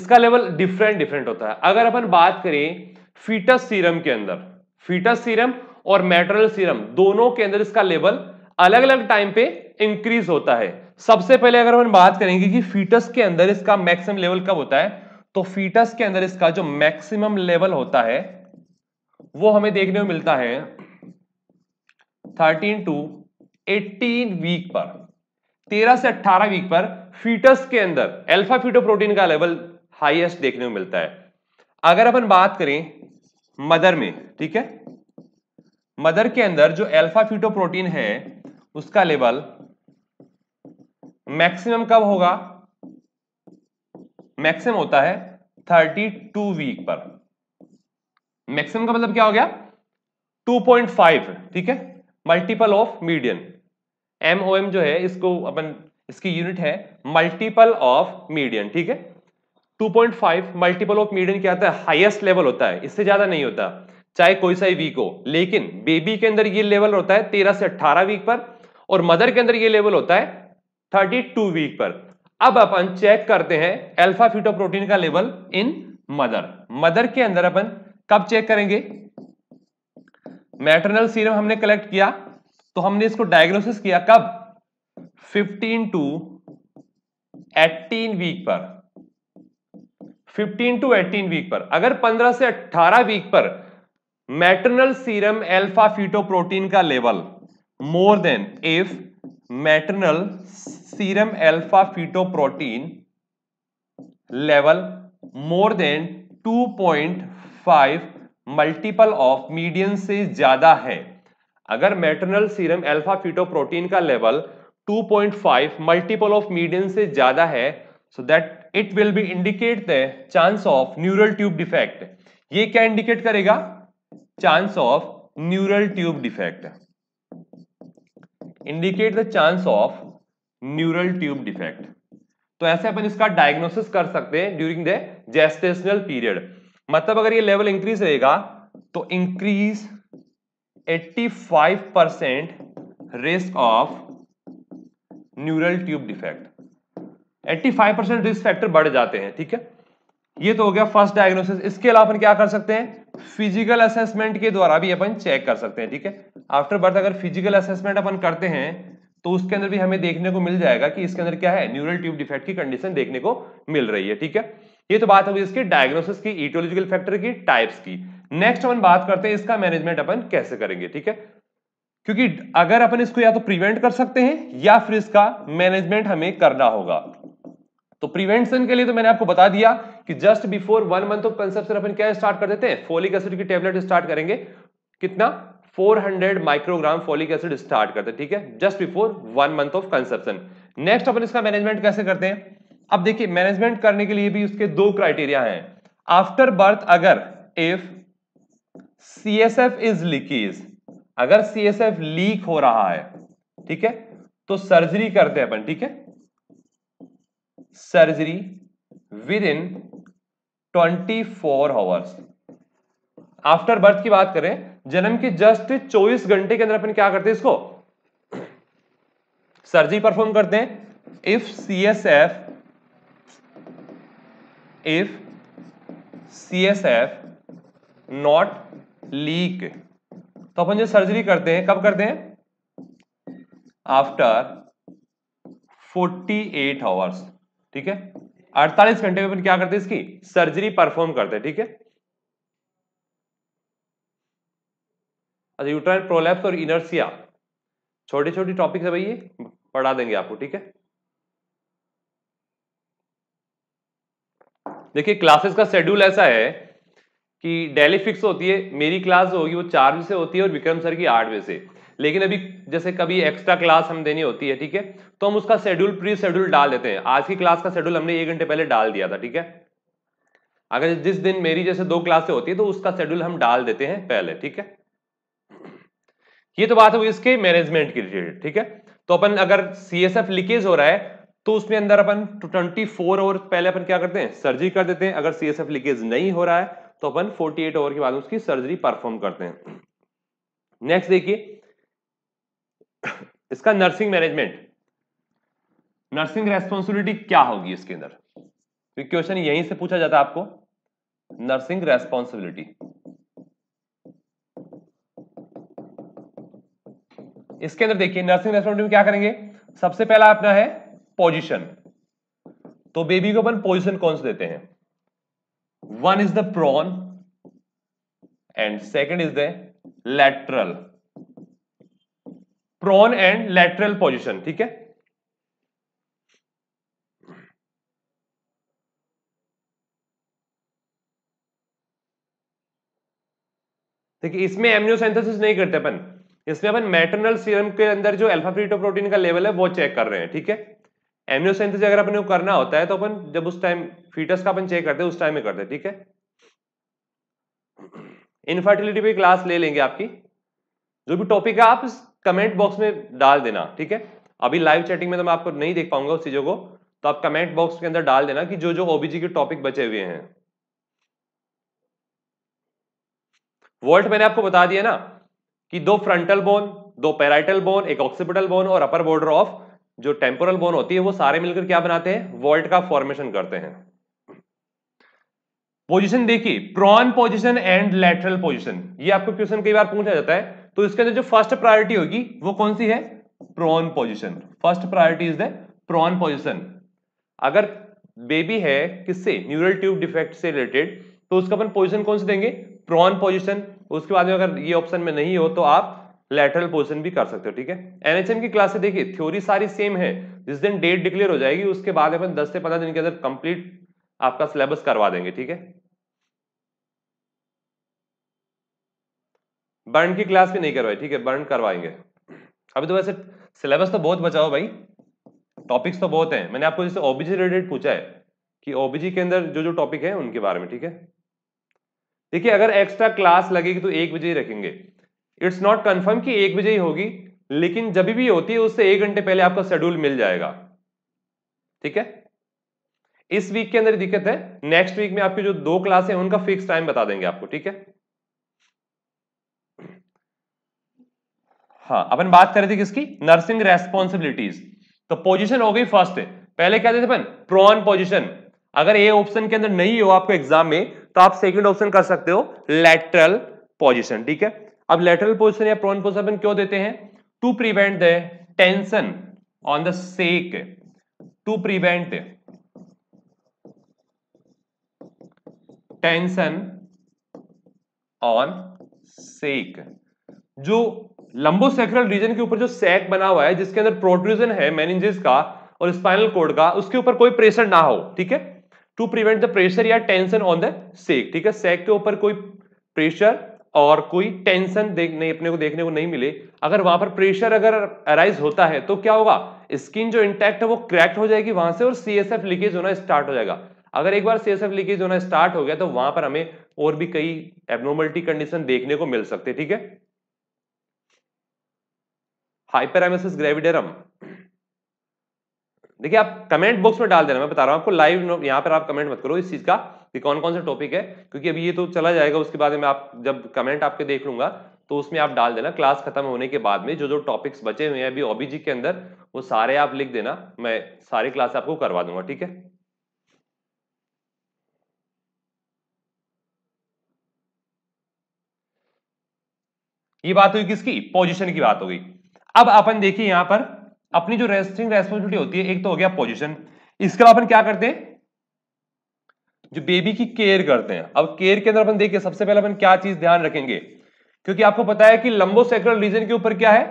इसका लेवल डिफरेंट होता है। अगर अपन बात करें फीटस सीरम के अंदर, फीटस सीरम और मैटरनल सीरम दोनों के अंदर इसका लेवल अलग अलग टाइम पे इंक्रीज होता है। सबसे पहले अगर हम बात करेंगे कि फीटस के अंदर इसका मैक्सिमम लेवल कब होता है, तो फीटस के अंदर इसका जो मैक्सिमम लेवल होता है वो हमें देखने को मिलता है 13 से 18 वीक पर, 13 से 18 वीक पर फीटस के अंदर अल्फा फीटोप्रोटीन का लेवल हाईएस्ट देखने को मिलता है। अगर अपन बात करें मदर में, ठीक है, मदर के अंदर जो अल्फा फीटोप्रोटीन है उसका लेवल मैक्सिमम कब होगा, मैक्सिमम होता है 32 वीक पर। मैक्सिमम का मतलब क्या हो गया, 2.5, ठीक है, मल्टीपल ऑफ मीडियन, MOM जो है इसको अपन, इसकी यूनिट है मल्टीपल ऑफ मीडियन, ठीक है, 2.5 मल्टीपल ऑफ मीडियन क्या होता है, हाईएस्ट लेवल होता है, इससे ज्यादा नहीं होता, चाहे कोई सा ही वीक हो। लेकिन बेबी के अंदर ये लेवल होता है 13 से 18 वीक पर और मदर के अंदर ये लेवल होता है 32 वीक पर। अब अपन चेक करते हैं अल्फा फीटोप्रोटीन का लेवल इन मदर। मदर के अंदर अपन कब चेक करेंगे, मैटरनल सीरम हमने कलेक्ट किया तो हमने इसको डायग्नोसिस किया कब, 15 से 18 वीक पर, 15 से 18 वीक पर। अगर 15 से 18 वीक पर मैटरनल सीरम अल्फा फीटोप्रोटीन का level more than, if maternal serum अल्फा फीटोप्रोटीन level more than 2.5 multiple of median से ज्यादा है, अगर मैटरनल सीरम अल्फा फीटोप्रोटीन का लेवल 2.5 मल्टीपल ऑफ मीडियन से ज्यादा है, so that it will be indicate the chance of neural tube defect. ये क्या इंडिकेट करेगा, chance of न्यूरल ट्यूब डिफेक्ट, indicate the chance of न्यूरल ट्यूब डिफेक्ट। तो ऐसे अपन इसका डायग्नोसिस कर सकते हैं ड्यूरिंग द जेस्टेशनल पीरियड। मतलब अगर ये लेवल इंक्रीज रहेगा तो increase 85% risk of न्यूरल ट्यूब डिफेक्ट, 85% risk factor बढ़ जाते हैं। ठीक है, ये तो हो गया फर्स्ट डायग्नोसिस। इसके अलावा अपन क्या कर सकते हैं, फिजिकल असेसमेंट के द्वारा भी अपन चेक कर सकते हैं। ठीक है, आफ्टर बर्थ अगर फिजिकल असेसमेंट अपन करते हैं तो उसके अंदर भी हमें देखने को मिल जाएगा कि इसके अंदर क्या है, न्यूरल ट्यूब डिफेक्ट की कंडीशन देखने को मिल रही है। ठीक है, ये तो बात होगी इसकी डायग्नोसिस की, इटियोलॉजिकल फैक्टर की, टाइप्स की। नेक्स्ट अपन बात करते हैं इसका मैनेजमेंट अपन कैसे करेंगे। ठीक है, क्योंकि अगर अपन इसको या तो प्रिवेंट कर सकते हैं या फिर इसका मैनेजमेंट हमें करना होगा। तो प्रिवेंशन के लिए तो मैंने आपको बता दिया कि just before 1 month of conception अपन क्या स्टार्ट कर देते हैं, फोलिक एसिड की टेबलेट स्टार्ट करेंगे। कितना, 400 माइक्रोग्राम फॉलिक एसिड स्टार्ट करते हैं। ठीक है, just before 1 month of conception. Next अपन इसका मैनेजमेंट कैसे करते हैं, अब देखिए मैनेजमेंट करने के लिए भी उसके 2 क्राइटेरिया हैं। आफ्टर बर्थ अगर इफ CSF इज लीकेज, अगर CSF लीक हो रहा है, ठीक है, तो सर्जरी करते हैं अपन। ठीक है, surgery within 24 hours. After birth की बात करें, जन्म के जस्ट 24 घंटे के अंदर अपन क्या करते हैं, इसको सर्जरी परफॉर्म करते हैं। इफ CSF नॉट लीक, तो अपन जो सर्जरी करते हैं कब करते हैं, आफ्टर 48 आवर्स। ठीक है, 48 घंटे में अपन क्या करते हैं, इसकी सर्जरी परफॉर्म करते हैं। ठीक है, अच्छा, यूट्राइन प्रोलैप्स और इनर्शिया, छोटे छोटे टॉपिक्स है भाई, ये पढ़ा देंगे आपको। ठीक है, देखिए क्लासेस का शेड्यूल ऐसा है कि डेली फिक्स होती है। मेरी क्लास जो होगी वो 4 बजे से होती है और विक्रम सर की 8 बजे से, लेकिन अभी जैसे कभी एक्स्ट्रा क्लास हम देनी होती है, ठीक है, तो हम उसका शेड्यूल प्री शेड्यूल डाल देते हैं। आज की क्लास का शेड्यूल हमने 1 घंटे पहले डाल दिया था। ठीक है, अगर जिस दिन मेरी जैसे 2 क्लासें होती है तो उसका शेड्यूल हम डाल देते हैं पहले। ठीक है, ये तो बात होगी इसके मैनेजमेंट के रिलेटेड। ठीक है, तो अपन अगर CSF लीकेज हो रहा है तो उसमें अंदर अपन 24 आवर पहले अपन क्या करते हैं, सर्जरी कर देते हैं। अगर CSF लीकेज नहीं हो रहा है तो अपन 48 आवर के बाद उसकी सर्जरी परफॉर्म करते हैं। नेक्स्ट देखिए इसका नर्सिंग मैनेजमेंट, नर्सिंग रेस्पॉन्सिबिलिटी क्या होगी इसके अंदर, तो क्वेश्चन यहीं से पूछा जाता है आपको, नर्सिंग रेस्पॉन्सिबिलिटी। इसके अंदर देखिए नर्सिंग रेस्पॉन्सिबिलिटी में क्या करेंगे, सबसे पहला अपना है पोजीशन। तो बेबी को अपन पोजीशन कौन से देते हैं, 1 is the prone and second is the lateral, prone and lateral position. ठीक है, देखिए इसमें एम्नियोसेंथेसिस नहीं करते अपन, इसमें अपन मैटरनल सीरम के अंदर जो अल्फा फीटो प्रोटीन का लेवल है वो चेक कर रहे हैं। ठीक है, एम्नियोसेंथेसिस अगर अपन को करना होता है तो अपन जब उस टाइम फीटस का अपन चेक करते हैं उस टाइम में करते हैं। ठीक है, इनफर्टिलिटी पे क्लास ले लेंगे आपकी, जो भी टॉपिक है आप कमेंट बॉक्स में डाल देना। ठीक है, अभी लाइव चैटिंग में तो मैं आपको नहीं देख पाऊंगा उस चीजों को, तो आप कमेंट बॉक्स के अंदर डाल देना कि जो जो ओबीजी के टॉपिक बचे हुए हैं। वॉल्ट मैंने आपको बता दिया ना कि 2 फ्रंटल बोन, 2 पैराइटल बोन, एक ऑक्सीपिटल बोन और अपर बॉर्डर ऑफ जो टेम्पोरल बोन होती है वो सारे मिलकर क्या बनाते हैं, वॉल्ट का फॉर्मेशन करते हैं। पोजीशन देखिए, prone position and lateral position, ये आपको क्वेश्चन कई बार पूछा जाता है, तो इसके अंदर जो फर्स्ट प्रायोरिटी होगी वो कौन सी है, prone position. First priority is the prone position. अगर बेबी है किससे, न्यूरल ट्यूब डिफेक्ट से रिलेटेड, तो उसका अपन पोजीशन कौन से देंगे, प्रॉन पोजीशन। उसके बाद में अगर ये ऑप्शन में नहीं हो तो आप लैटरल पोजीशन भी कर सकते हो। ठीक है, एनएचएम की क्लास से देखिए थ्योरी सारी सेम है, जिस दिन डेट डिक्लेयर हो जाएगी उसके बाद अपन 10 से 15 दिन के अंदर कंप्लीट आपका सिलेबस करवा देंगे। ठीक है, बर्न की क्लास भी नहीं करवाई, ठीक है, बर्न करवाएंगे। अभी तो वैसे सिलेबस तो बहुत बचा हो भाई, टॉपिक्स तो बहुत हैं। मैंने आपको जैसे ओबीजी रिलेटेड पूछा है कि ओबीजी के अंदर जो जो टॉपिक है उनके बारे में। ठीक है, देखिए अगर एक्स्ट्रा क्लास लगेगी तो 1 बजे ही रखेंगे, इट्स नॉट कंफर्म कि 1 बजे ही होगी, लेकिन जब भी होती है उससे 1 घंटे पहले आपका शेड्यूल मिल जाएगा। ठीक है, इस वीक के अंदर दिक्कत है, नेक्स्ट वीक में आपकी जो दो क्लास है उनका फिक्स टाइम बता देंगे आपको, ठीक है। हाँ, अपन बात कर रहे थे किसकी, नर्सिंग रेस्पॉन्सिबिलिटीज। तो पोजीशन हो गई फर्स्ट, पहले क्या देते अपन, प्रॉन पोजीशन। अगर ए ऑप्शन के अंदर नहीं हो आपको एग्जाम में तो आप सेकंड ऑप्शन कर सकते हो, लेटरल पोजीशन, ठीक है। अब लेटरल पोजीशन या प्रॉन पोजीशन अपन क्यों देते हैं, to prevent the tension on the sac, to prevent tension on sac. जो लंबो सेक्रल रीजन के ऊपर जो सैक बना हुआ है जिसके अंदर प्रोट्रूजन है मेनिंजेस का और स्पाइनल कोड का, उसके ऊपर कोई प्रेशर ना हो, ठीक है, टू प्रिवेंट द प्रेशर या टेंशन ऑन द सैक, ठीक है। सैक के ऊपर कोई प्रेशर और कोई टेंशन देखने को नहीं मिले। अगर वहां पर प्रेशर अगर अराइज होता है तो क्या होगा, स्किन जो इंटैक्ट है वो क्रैक्ट हो जाएगी वहां से और CSF लीकेज होना स्टार्ट हो जाएगा। अगर एक बार CSF लीकेज होना स्टार्ट हो गया तो वहां पर हमें और भी कई एबनॉर्मलिटी कंडीशन देखने को मिल सकते, ठीक है। हाइपरएमेसिस ग्रेविडेरम, देखिए आप कमेंट बॉक्स में डाल देना, मैं बता रहा हूं आपको, लाइव यहां पर आप कमेंट मत करो इस चीज का कि कौन कौन सा टॉपिक है, क्योंकि अभी ये तो चला जाएगा, उसके बाद में आप जब कमेंट आपके देख लूंगा तो उसमें आप डाल देना, क्लास खत्म होने के बाद में जो जो टॉपिक्स बचे हुए हैं अभी OBG के अंदर वो सारे आप लिख देना, मैं सारे क्लास आपको करवा दूंगा, ठीक है। ये बात हुई किसकी, पोजीशन की बात हो गई। अब अपन देखिए यहां पर अपनी जो रेस्टिंग रेस्पॉन्सिबिलिटी होती है, एक तो हो गया पोजीशन, इसके अलावा अपन क्या करते हैं, जो बेबी की केयर करते हैं। अब केयर के अंदर अपन देखिए सबसे पहले अपन क्या चीज ध्यान रखेंगे, क्योंकि आपको पता है कि लंबो सेक्रल रीजन के ऊपर क्या है,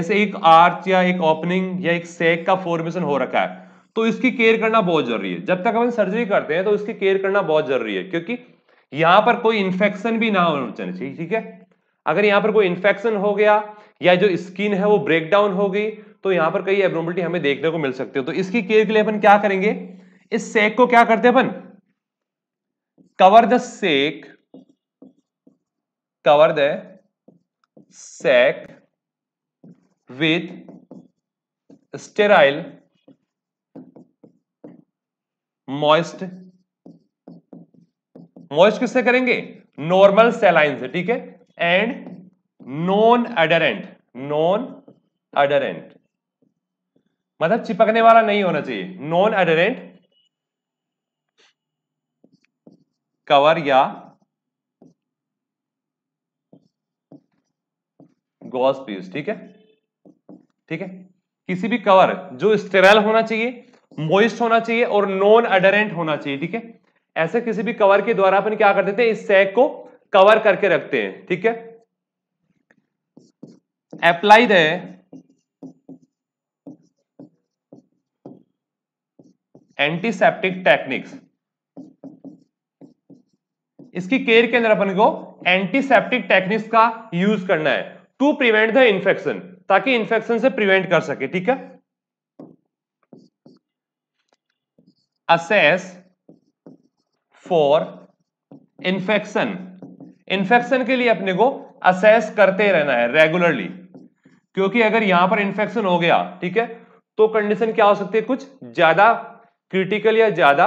ऐसे एक आर्च या एक ओपनिंग या एक सैक का फॉर्मेशन हो रखा है, तो इसकी केयर करना बहुत जरूरी है। जब तक अपन सर्जरी करते हैं तो इसकी केयर करना बहुत जरूरी है, क्योंकि यहां पर कोई इन्फेक्शन भी ना होना चाहिए, ठीक है। अगर यहाँ पर कोई इन्फेक्शन हो गया या जो स्किन है वो ब्रेकडाउन हो गई तो यहाँ पर कई एब्नॉर्मलिटी हमें देखने को मिल सकती है। तो इसकी केयर के लिए अपन क्या करेंगे, इस सैक को क्या करते हैं अपन, cover the sac, cover the sac with sterile moist, moist किससे करेंगे, नॉर्मल सैलाइन से, ठीक है, and non adherent, non adherent मतलब चिपकने वाला नहीं होना चाहिए, नॉन अडरेंट कवर या गॉज पीस, ठीक है, ठीक है। किसी भी कवर जो स्टेराइल होना चाहिए, मॉइस्ट होना चाहिए और नॉन अडरेंट होना चाहिए, ठीक है। ऐसे किसी भी कवर के द्वारा अपन क्या कर देते हैं, इस सैक को कवर करके रखते हैं, ठीक है। अप्लाई द एंटीसेप्टिक टेक्निक्स, इसकी केयर के अंदर अपन को एंटीसेप्टिक टेक्निक्स का यूज करना है, टू प्रिवेंट द इंफेक्शन, ताकि इंफेक्शन से प्रिवेंट कर सके, ठीक है। असेस फॉर इंफेक्शन, इन्फेक्शन के लिए अपने को असेस करते रहना है रेगुलरली, क्योंकि अगर यहां पर इन्फेक्शन हो गया, ठीक है, तो कंडीशन क्या हो सकती है, कुछ ज्यादा क्रिटिकल या ज्यादा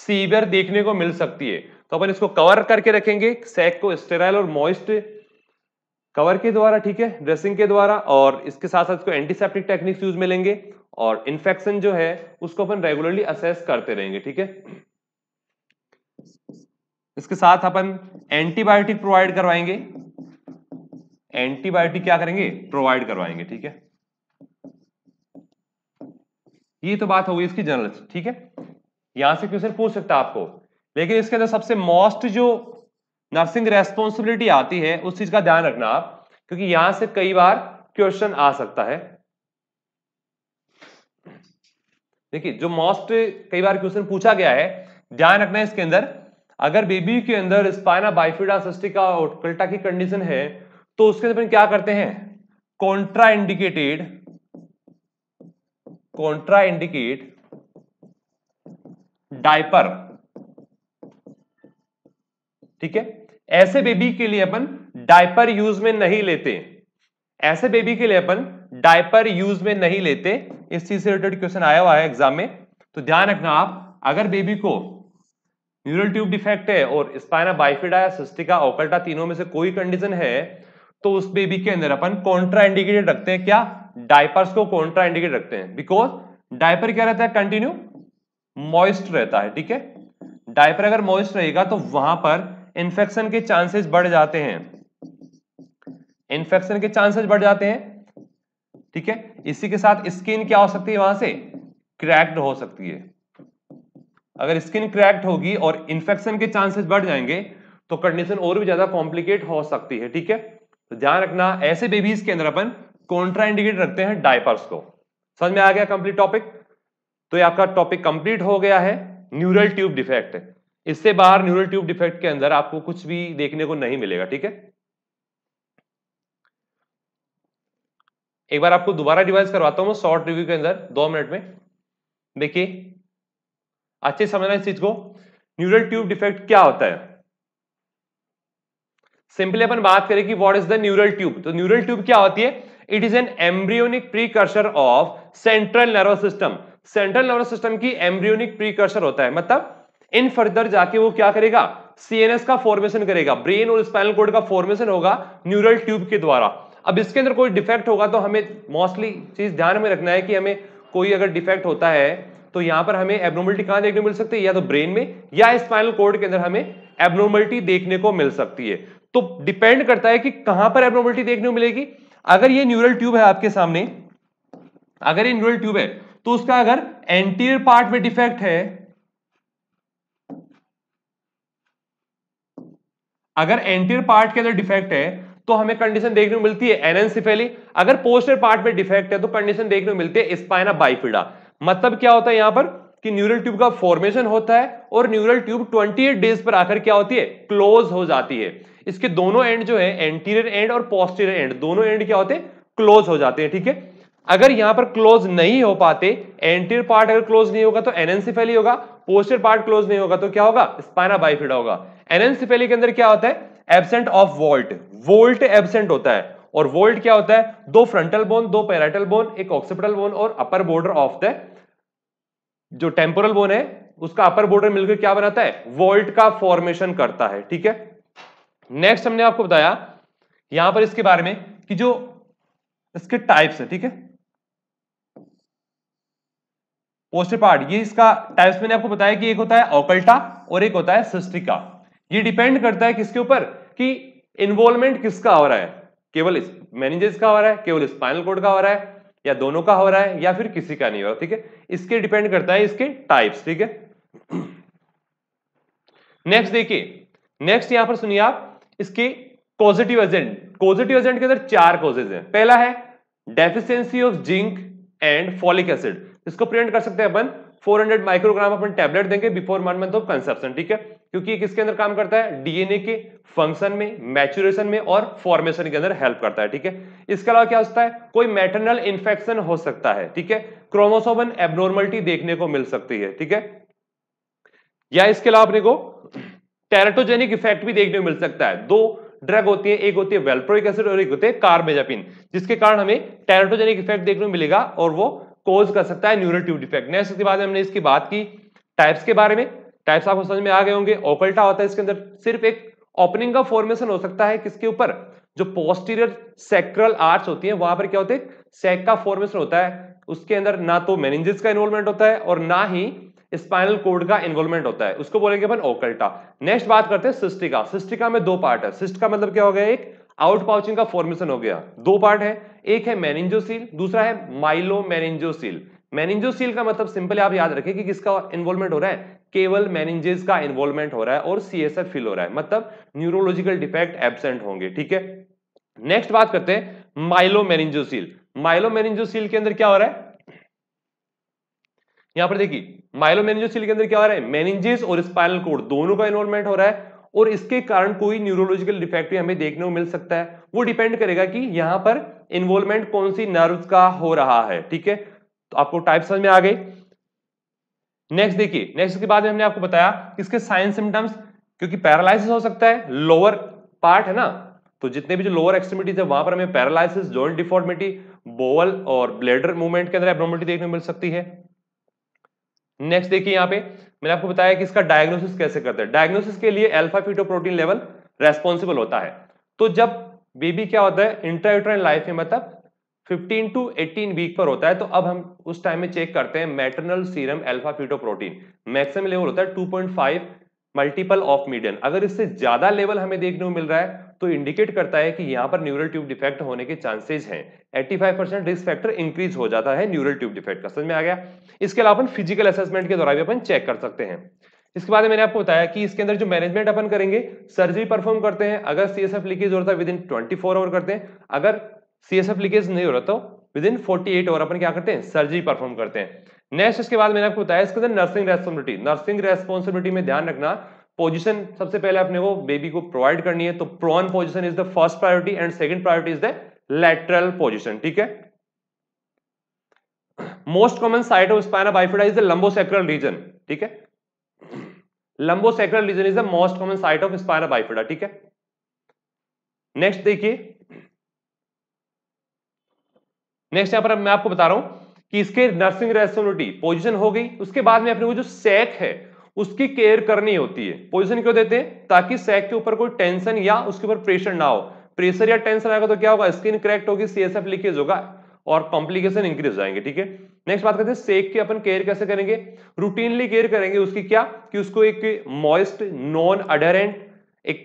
सीवियर देखने को मिल सकती है। तो अपन इसको कवर करके रखेंगे, सैक को स्टेराइल और मॉइस्ट कवर के द्वारा, ठीक है, ड्रेसिंग के द्वारा, और इसके साथ साथ इसको एंटीसेप्टिक टेक्निक्स यूज में लेंगे और इन्फेक्शन जो है उसको अपन रेगुलरली असेस करते रहेंगे, ठीक है। इसके साथ अपन एंटीबायोटिक प्रोवाइड करवाएंगे, एंटीबायोटिक क्या करेंगे, प्रोवाइड करवाएंगे, ठीक है। ये तो बात हो गई इसकी जनरल, ठीक है, यहां से क्वेश्चन पूछ सकता है आपको, लेकिन इसके अंदर सबसे मोस्ट जो नर्सिंग रेस्पॉन्सिबिलिटी आती है उस चीज का ध्यान रखना आप, क्योंकि यहां से कई बार क्वेश्चन आ सकता है। देखिए जो मोस्ट कई बार क्वेश्चन पूछा गया है, ध्यान रखना है इसके अंदर, अगर बेबी के अंदर स्पाइना बाइफिडा सिस्टिका ओकल्टा की कंडीशन है तो उसके अंदर क्या करते हैं, कॉन्ट्राइंडिकेटेड, कॉन्ट्राइंडिकेट डायपर, ठीक है। ऐसे बेबी के लिए अपन डायपर यूज में नहीं लेते, ऐसे बेबी के लिए अपन डायपर यूज में नहीं लेते। इस चीज से रिलेटेड क्वेश्चन आया हुआ है एग्जाम में, तो ध्यान रखना आप अगर बेबी को न्यूरल ट्यूब डिफेक्ट है और स्पाइना बाइफिडा सिस्टिका ओकल्टा तीनों में से कोई कंडीशन है, तो उस बेबी के अंदर अपन कॉन्ट्राइंडिकेटेड रखते हैं। क्या? डायपर्स को कॉन्ट्राइंडिकेटेड रखते हैं, बिकॉज डायपर क्या रहता है? कंटिन्यू मॉइस्ट रहता है। ठीक है, डायपर अगर मॉइस्ट रहेगा तो वहां पर इन्फेक्शन के चांसेस बढ़ जाते हैं, इन्फेक्शन के चांसेस बढ़ जाते हैं। ठीक है, इसी के साथ स्किन क्या हो सकती है? वहां से क्रैक्ड हो सकती है। अगर स्किन क्रैक्ड होगी और इन्फेक्शन के चांसेस बढ़ जाएंगे तो कंडीशन और भी ज्यादा कॉम्प्लिकेट हो सकती है। ठीक है, तो ध्यान रखना, ऐसे बेबीज के अंदर अपन कॉन्ट्राइंडिकेट रखते हैं डायपर्स को। समझ में आ गया कंप्लीट टॉपिक? तो ये आपका टॉपिक कंप्लीट हो गया है न्यूरल ट्यूब डिफेक्ट। इससे बाहर न्यूरल ट्यूब डिफेक्ट के अंदर आपको कुछ भी देखने को नहीं मिलेगा। ठीक है, एक बार आपको दोबारा रिवाइज करवाता हूं शॉर्ट रिव्यू के अंदर 2 मिनट में। देखिए, अच्छे समझना इस चीज को, न्यूरल ट्यूब डिफेक्ट क्या होता है। सिंपली अपन बात करें कि what is the neural tube, तो न्यूरल ट्यूब क्या होती है? It is an embryonic precursor of central nervous system. Central nervous system की एम्ब्रियोनिक प्रीकर्सर होता है, मतलब इन फर्दर जाके वो क्या करेगा? सीएनएस का फॉर्मेशन करेगा, ब्रेन और स्पाइनल कॉर्ड का फॉर्मेशन होगा न्यूरल ट्यूब के द्वारा। अब इसके अंदर कोई डिफेक्ट होगा तो हमें मोस्टली चीज ध्यान में रखना है कि हमें कोई अगर डिफेक्ट होता है तो यहां पर हमें एब्नॉर्मलिटी कहां देखने को मिल सकती है? या तो ब्रेन में या स्पाइनल कॉर्ड के अंदर हमें एब्नॉर्मलिटी देखने को मिल सकती है। तो डिपेंड करता है कि कहां पर एब्नॉर्मलिटी देखने को मिलेगी। अगर ये न्यूरल ट्यूब है आपके सामने, अगर ये न्यूरल ट्यूब है तो उसका अगर एंटीरियर पार्ट में डिफेक्ट है, अगर एंटीरियर पार्ट के अंदर डिफेक्ट है तो हमें कंडीशन देखने को मिलती है एनेंसिफेली। अगर पोस्टर पार्ट में डिफेक्ट है तो कंडीशन देखने को मिलती है स्पाइना बाइफिडा। मतलब क्या होता है यहां पर कि न्यूरल ट्यूब का फॉर्मेशन होता है और न्यूरल ट्यूब 28 डेज पर आकर क्या होती है? क्लोज हो जाती है। इसके दोनों एंड जो है, एंटीरियर एंड और पोस्टीरियर एंड, दोनों एंड क्या होते हैं? क्लोज हो जाते हैं। ठीक है, अगर यहां पर क्लोज नहीं हो पाते, एंटीरियर पार्ट अगर क्लोज नहीं होगा तो एनेंसिफेली होगा, पोस्टीरियर पार्ट क्लोज नहीं होगा तो क्या होगा? स्पाइना बाइफिडा होगा। एनेंसिफेली के अंदर क्या होता है? Absent of vault, vault absent होता है। और वोल्ट क्या होता है? दो फ्रंटल बोन, दो पैराइटल बोन, एक ऑक्सीपिटल बोन और अपर बॉर्डर ऑफ द जो टेम्पोरल बोन है उसका अपर बॉर्डर मिलकर क्या बनाता है? वोल्ट का फॉर्मेशन करता है। ठीक है, नेक्स्ट हमने आपको बताया यहां पर इसके बारे में कि जो इसके टाइप्स है। ठीक है, पोस्टर पार्ट, ये इसका टाइप्स मैंने आपको बताया कि एक होता है ओकल्टा और एक होता है सिस्टिका। ये डिपेंड करता है किसके ऊपर कि इन्वॉल्वमेंट किसका हो रहा है, केवल मेनिंजेस का हो रहा है, केवल स्पाइनल कॉर्ड का हो रहा है, या दोनों का हो रहा है, या फिर किसी का नहीं हो रहा। ठीक है, इसके डिपेंड करता है इसके टाइप्स। ठीक है, नेक्स्ट देखिए, नेक्स्ट यहां पर सुनिए आप इसके कॉजेटिव एजेंट। कॉजेटिव एजेंट के अंदर 4 कॉजेज हैं। पहला है deficiency of zinc and folic acid. इसको प्रिवेंट कर सकते हैं अपन, 400 माइक्रोग्राम अपन टैबलेट देंगे बिफोर 1 मंथ ऑफ कंसेप्शन। ठीक है, क्योंकि किसके अंदर काम करता है? डीएनए के फंक्शन में, मैच्यूरेशन में और फॉर्मेशन के अंदर हेल्प करता है। ठीक है, इसके अलावा क्या होता है? कोई मैटरनल इन्फेक्शन हो सकता है। ठीक है, क्रोमोसोमल एब्नॉर्मलिटी देखने को मिल सकती है। ठीक है, या इसके अलावा अपने को टेराटोजेनिक इफेक्ट भी देखने को मिल सकता है। 2 ड्रग होती है, एक होती है वैल्प्रोइक एसिड और एक होती है कार्बेजापिन, जिसके कारण हमें टेराटोजेनिक इफेक्ट देखने को मिलेगा और वो कॉज कर सकता है न्यूरल ट्यूब डिफेक्ट। नेक्स्ट के बाद हमने इसकी बात की टाइप्स के बारे में। टाइप्स आपको समझ में आ गए होंगे। ओकल्टा होता है, इसके अंदर सिर्फ एक ओपनिंग का फॉर्मेशन हो सकता है, किसके ऊपर? जो पोस्टीरियर सैक्रल आर्च होती है वहां पर क्या होते हैं? सैक का फॉर्मेशन होता है। उसके अंदर ना तो मेनिंजेस का इन्वॉल्वमेंट होता है और ना ही स्पाइनल कॉर्ड का इन्वॉल्वमेंट होता है, उसको बोलेंगे अपन ओकल्टा। नेक्स्ट बात करते हैं सिस्टिका। सिस्टिका में 2 पार्ट है। सिस्टिका मतलब क्या हो गया? एक आउट पाउचिंग का फॉर्मेशन हो गया। 2 पार्ट है, एक है मेनिंजोसील, दूसरा है माइलोमेनिंजोसील। मेनिंजोसील का मतलब सिंपली आप याद रखें कि किसका इन्वॉल्वमेंट हो रहा है? केवल मेनिंजेस का इन्वॉल्वमेंट हो रहा है और सीएसएफ फील हो रहा है, मतलब न्यूरोलॉजिकल डिफेक्ट एब्सेंट होंगे। ठीक है, नेक्स्ट बात करते हैं माइलोमेनिंजोसील। माइलोमेनिंजोसील के अंदर क्या हो रहा है? यहां पर देखिए, माइलोमेनिंजोसील के अंदर क्या हो रहा है? मेनिंजेस और स्पाइनल कॉर्ड दोनों का इन्वॉल्वमेंट हो रहा है और इसके कारण कोई न्यूरोलॉजिकल डिफेक्ट भी हमें देखने को मिल सकता है। वो डिपेंड करेगा कि यहां पर इन्वॉल्वमेंट कौन सी नर्व्स का हो रहा है। ठीक है, तो आपको टाइप समझ में आ गई। नेक्स्ट देखिए, नेक्स्ट के बाद में हमने आपको बताया इसके साइन सिम्टम्स, क्योंकि पैरालिसिस हो सकता है, लोअर पार्ट है ना, तो जितने भी जो लोअर एक्सट्रीमिटीज है वहां पर हमें पैरालिसिस, जॉइंट डिफॉर्मिटी, बोवल और ब्लैडर मूवमेंट के अंदर एब्नॉर्मलिटी देखने को मिल सकती है। नेक्स्ट देखिए, यहां पे मैंने आपको बताया कि इसका डायग्नोसिस कैसे करते हैं। डायग्नोसिस के लिए अल्फा फीटो प्रोटीन level responsible होता है। तो जब बेबी क्या होता है इंट्रायूटेराइन लाइफ में, मतलब 15 टू 18 वीक पर होता है, तो अब हम उस टाइम में चेक करते हैं maternal serum अल्फा फीटो प्रोटीन maximum level होता है 2.5 मल्टीपल ऑफ मीडियन। अगर इससे ज्यादा लेवल हमें देखने को मिल रहा है तो इंडिकेट करता है कि यहाँ पर न्यूरल ट्यूब डिफेक्ट होने के चांसेज हैं। 85% रिस्क फैक्टर इंक्रीज हो जाता है न्यूरल ट्यूब डिफेक्ट का, समझ में आ गया। इसके अलावा अपन फिजिकल असेसमेंट के दौरान भी अपन चेक कर सकते हैं। इसके बाद मैंने आपको बताया कि इसके अंदर जो मैनेजमेंट अपन करेंगे, सर्जरी परफॉर्म करते हैं अगर CSF लीकेज हो रहा था विदिन 24 आवर करते हैं, अगर CSF लीकेज नहीं हो रहा तो विदिन 48 आवर अपन क्या करते हैं सर्जरी परफॉर्म करते हैं। नेक्स्ट इसके बाद मैंने आपको बताया इसके अंदर नर्सिंग रेस्पॉन्सिबिलिटी में ध्यान रखना। पोजीशन सबसे पहले अपने को बेबी को प्रोवाइड करनी है, तो prone position is the first priority and second priority is the lateral position, ठीक है। Most common site of spina bifida is the lumbosacral region, ठीक है। Lumbosacral region is the most common site of spina bifida, ठीक है। Next देखिए, next यहां पर मैं आपको बता रहा हूं कि इसके नर्सिंग रेस्पॉन्सिबिलिटी पोजीशन हो गई, उसके बाद में अपने को जो सैक है उसकी केयर करनी होती है। पोजीशन क्यों देते हैं? ताकि सैक के ऊपर कोई टेंशन या उसके ऊपर प्रेशर ना हो। प्रेशर या टेंशन आएगा तो क्या होगा, स्किन क्रैक्ट होगी, CSF लीकेज होगा और कॉम्प्लिकेशन इंक्रीज हो जाएंगे, ठीक है। नेक्स्ट बात करते हैं सैक की अपन केयर कैसे करेंगे। रूटीनली केयर करेंगे उसकी क्या, कि उसको एक मॉइस्ट नॉन अडहेरेंट एक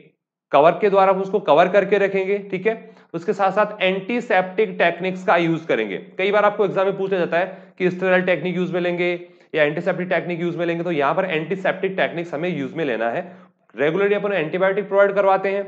कवर के द्वारा उसको कवर करके रखेंगे, ठीक है। उसके साथ साथ एंटीसेप्टिक टेक्निक्स का यूज करेंगे। कई बार आपको एग्जाम में पूछा जाता है कि स्टेरल टेक्निक यूज में लेंगे या एंटीसेप्टिक टेक्निक यूज में लेंगे, तो यहाँ पर एंटीसेप्टिक टेक्निक्स हमें यूज में लेना है। रेगुलरली अपन एंटीबायोटिक प्रोवाइड करवाते हैं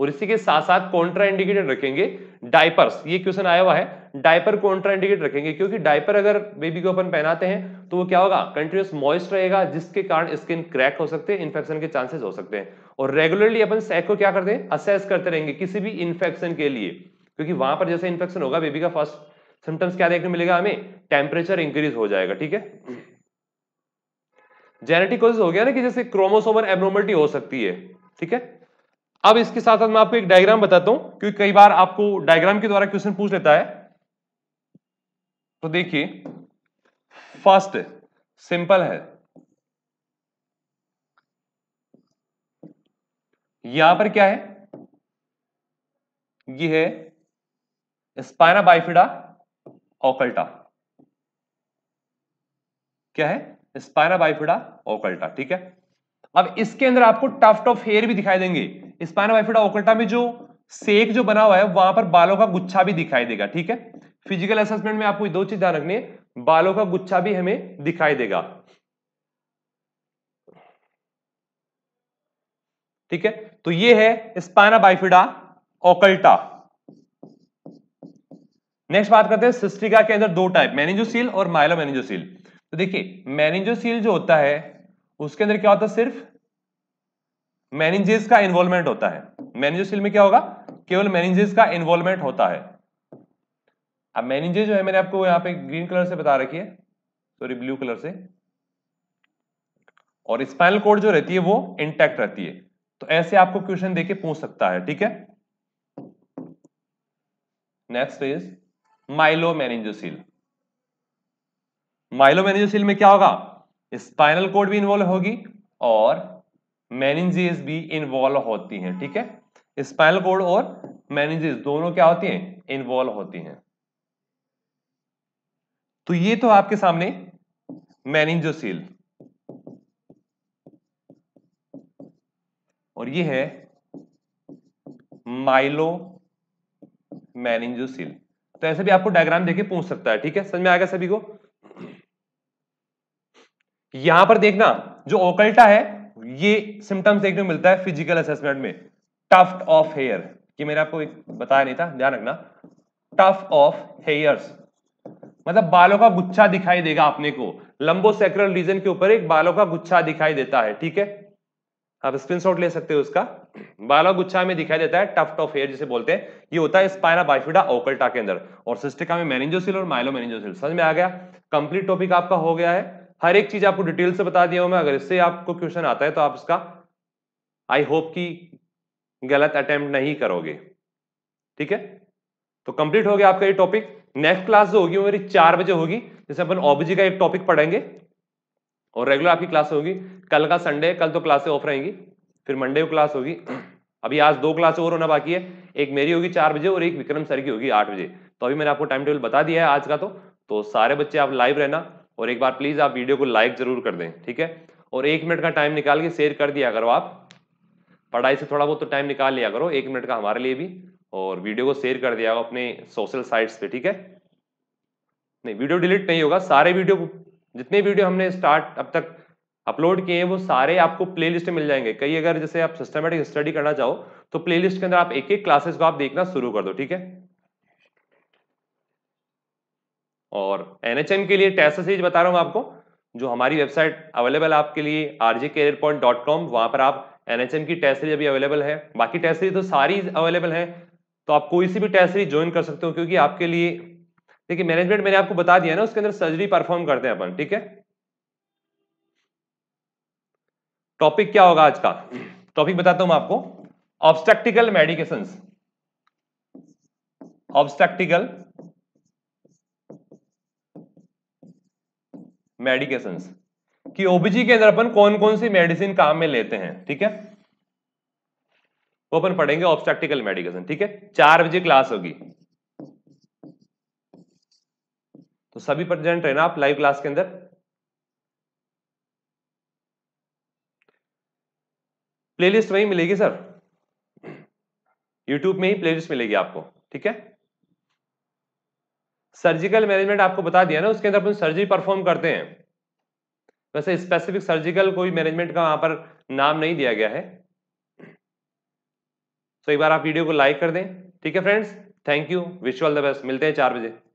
और इसी के साथ साथ कॉन्ट्राइंडिकेटेड रखेंगे डायपर्स। ये क्वेश्चन आया हुआ है, डायपर कॉन्ट्राइंडिकेट रखेंगे क्योंकि डायपर अगर बेबी को अपन पहनाते हैं तो वो क्या होगा, कंटिन्यूस मॉइस्ट रहेगा जिसके कारण स्किन क्रैक हो सकते हैं, इन्फेक्शन के चांसेस हो सकते हैं। और रेगुलरली अपन सैक को क्या करते हैं असेस करते रहेंगे किसी भी इन्फेक्शन के लिए, क्योंकि वहां पर जैसे इन्फेक्शन होगा बेबी का फर्स्ट सिम्टम्स क्या देखने मिलेगा हमें, टेम्परेचर इंक्रीज हो जाएगा, ठीक है। जेनेटिक कॉज हो गया ना कि जैसे क्रोमोसोमल एब्नॉर्मलिटी हो सकती है, ठीक है। अब इसके साथ साथ मैं आपको एक डायग्राम बताता हूं क्योंकि कई बार आपको डायग्राम के द्वारा क्वेश्चन पूछ लेता है। तो देखिए फर्स्ट सिंपल है, यहां पर क्या है, ये है स्पाइना बाइफिडा ओकल्टा, क्या है स्पाइना बाइफिडा ओकल्टा, ठीक है। अब इसके अंदर आपको टफ्ट ऑफ हेयर भी दिखाई देंगे। स्पाइना बाइफिडा ओकल्टा में जो सेक जो बना हुआ है वहां पर बालों का गुच्छा भी दिखाई देगा, ठीक है। फिजिकल असेसमेंट में आपको दो चीज ध्यान रखनी है, बालों का गुच्छा भी हमें दिखाई देगा, ठीक है। तो ये है स्पाइना बाइफिडा ओकल्टा। नेक्स्ट बात करते हैं सिस्टिका के अंदर दो टाइप, मेनिंजोसील और माइलोमेनिंजोसील। तो देखिए मेनिंजोसील जो होता है उसके अंदर क्या होता है, सिर्फ मेनिंजेस का इन्वॉल्वमेंट होता है। मेनिंजोसील में क्या होगा, केवल मेनिंजेस का इन्वॉल्वमेंट होता है। अब मेनिंजेस जो है मैंने आपको यहां पे ग्रीन कलर से बता रखी है, सॉरी ब्लू कलर से, और स्पाइनल कॉर्ड जो रहती है वो इंटैक्ट रहती है। तो ऐसे आपको क्वेश्चन देके पूछ सकता है, ठीक है। Next is माइलोमेनिंजोसील। माइलोमेनिंजोसील में क्या होगा, स्पाइनल कॉर्ड भी इन्वॉल्व होगी और मेनिंजेस भी इन्वॉल्व होती हैं, ठीक है। स्पाइनल कॉर्ड और मेनिंजेस दोनों क्या होती हैं, इन्वॉल्व होती हैं। तो ये तो आपके सामने मेनिंजोसील और ये है माइलोमेनिंजोसील। तो ऐसे भी आपको डायग्राम देके पूछ सकता है, ठीक है, समझ में आएगा सभी को। यहां पर देखना जो ओकल्टा है ये सिम्टम्स देखने को मिलता है फिजिकल असेसमेंट में, टफ्ट ऑफ हेयर, कि मैंने आपको एक बताया नहीं था, ध्यान रखना टफ्ट ऑफ हेयर्स मतलब बालों का गुच्छा दिखाई देगा अपने को। लंबोसेक्रल रीजन के ऊपर एक बालों का गुच्छा दिखाई देता है, ठीक है। आप स्क्रीनशॉट ले सकते हो उसका, बालों गुच्छा में दिखाई देता है, टफ्ट ऑफ हेयर जिसे बोलते हैं, ये होता है स्पाइना बाइफिडा ओकल्टा के अंदर और सिस्टिका में मेनिंजोसील और माइलोमेनिंजोसील। समझ में आ गया, कंप्लीट टॉपिक आपका हो गया है, हर एक चीज आपको डिटेल से बता दिया हूं मैं। अगर इससे आपको क्वेश्चन आता है तो आप इसका आई होप कि गलत अटेम्प्ट नहीं करोगे, ठीक है। तो कंप्लीट हो गया आपका ये टॉपिक। नेक्स्ट क्लास जो होगी वो मेरी 4 बजे होगी, जिसमें अपन OBG का एक टॉपिक पढ़ेंगे और रेगुलर आपकी क्लास होगी। कल का संडे, कल तो क्लासें ऑफ रहेंगी, फिर मंडे को क्लास होगी। अभी आज दो क्लास और होना बाकी है, एक मेरी होगी 4 बजे और एक विक्रम सर की होगी 8 बजे। तो अभी मैंने आपको टाइम टेबल बता दिया है आज का। तो सारे बच्चे आप लाइव रहना और एक बार प्लीज आप वीडियो को लाइक जरूर कर दें, ठीक है। और 1 मिनट का टाइम निकाल के शेयर कर दिया करो। आप पढ़ाई से थोड़ा बहुत तो टाइम निकाल लिया करो 1 मिनट का हमारे लिए भी, और वीडियो को शेयर कर दिया करो अपने सोशल साइट्स पे, ठीक है। नहीं, वीडियो डिलीट नहीं होगा, सारे वीडियो जितने वीडियो हमने स्टार्ट अब तक अपलोड किए हैं वो सारे आपको प्लेलिस्ट में मिल जाएंगे। कई अगर जैसे आप सिस्टमेटिक स्टडी करना चाहो तो प्लेलिस्ट के अंदर आप एक एक क्लासेस को आप देखना शुरू कर दो, ठीक है। और एनएचएम के लिए टेस्ट सीरीज बता रहा हूँ आपको, जो हमारी वेबसाइट अवेलेबल है आपके लिए rjcareerpoint.com। वहां पर आप एनएचएम की टेस्ट सीरीज अभी अवेलेबल है, बाकी टेस्ट सीरीज तो सारी अवेलेबल है। तो आप कोई सी भी टेस्ट सीरीज ज्वाइन कर सकते हो, क्योंकि आपके लिए देखिए मैनेजमेंट मैंने आपको बता दिया ना, उसके अंदर सर्जरी परफॉर्म करते हैं अपन, ठीक है। टॉपिक क्या होगा आज का? टॉपिक बताता हूं आपको, ऑब्स्ट्रक्टिकल मेडिकेशंस। ऑब्स्ट्रक्टिकल मेडिकेशंस कि ओबीजी के अंदर अपन कौन कौन सी मेडिसिन काम में लेते हैं, ठीक है, वो अपन पढ़ेंगे ऑब्स्ट्रक्टिकल मेडिकेशन, ठीक है। 4 बजे क्लास होगी, तो सभी प्रेजेंट रहना आप लाइव क्लास के अंदर। प्लेलिस्ट वही मिलेगी सर, यूट्यूब में ही प्लेलिस्ट मिलेगी आपको, ठीक है। सर्जिकल मैनेजमेंट आपको बता दिया ना, उसके अंदर अपन सर्जरी परफॉर्म करते हैं। वैसे स्पेसिफिक सर्जिकल कोई मैनेजमेंट का वहां पर नाम नहीं दिया गया है। तो एक बार आप वीडियो को लाइक कर दें, ठीक है friends. Thank you, wish you all the best. मिलते हैं 4 बजे।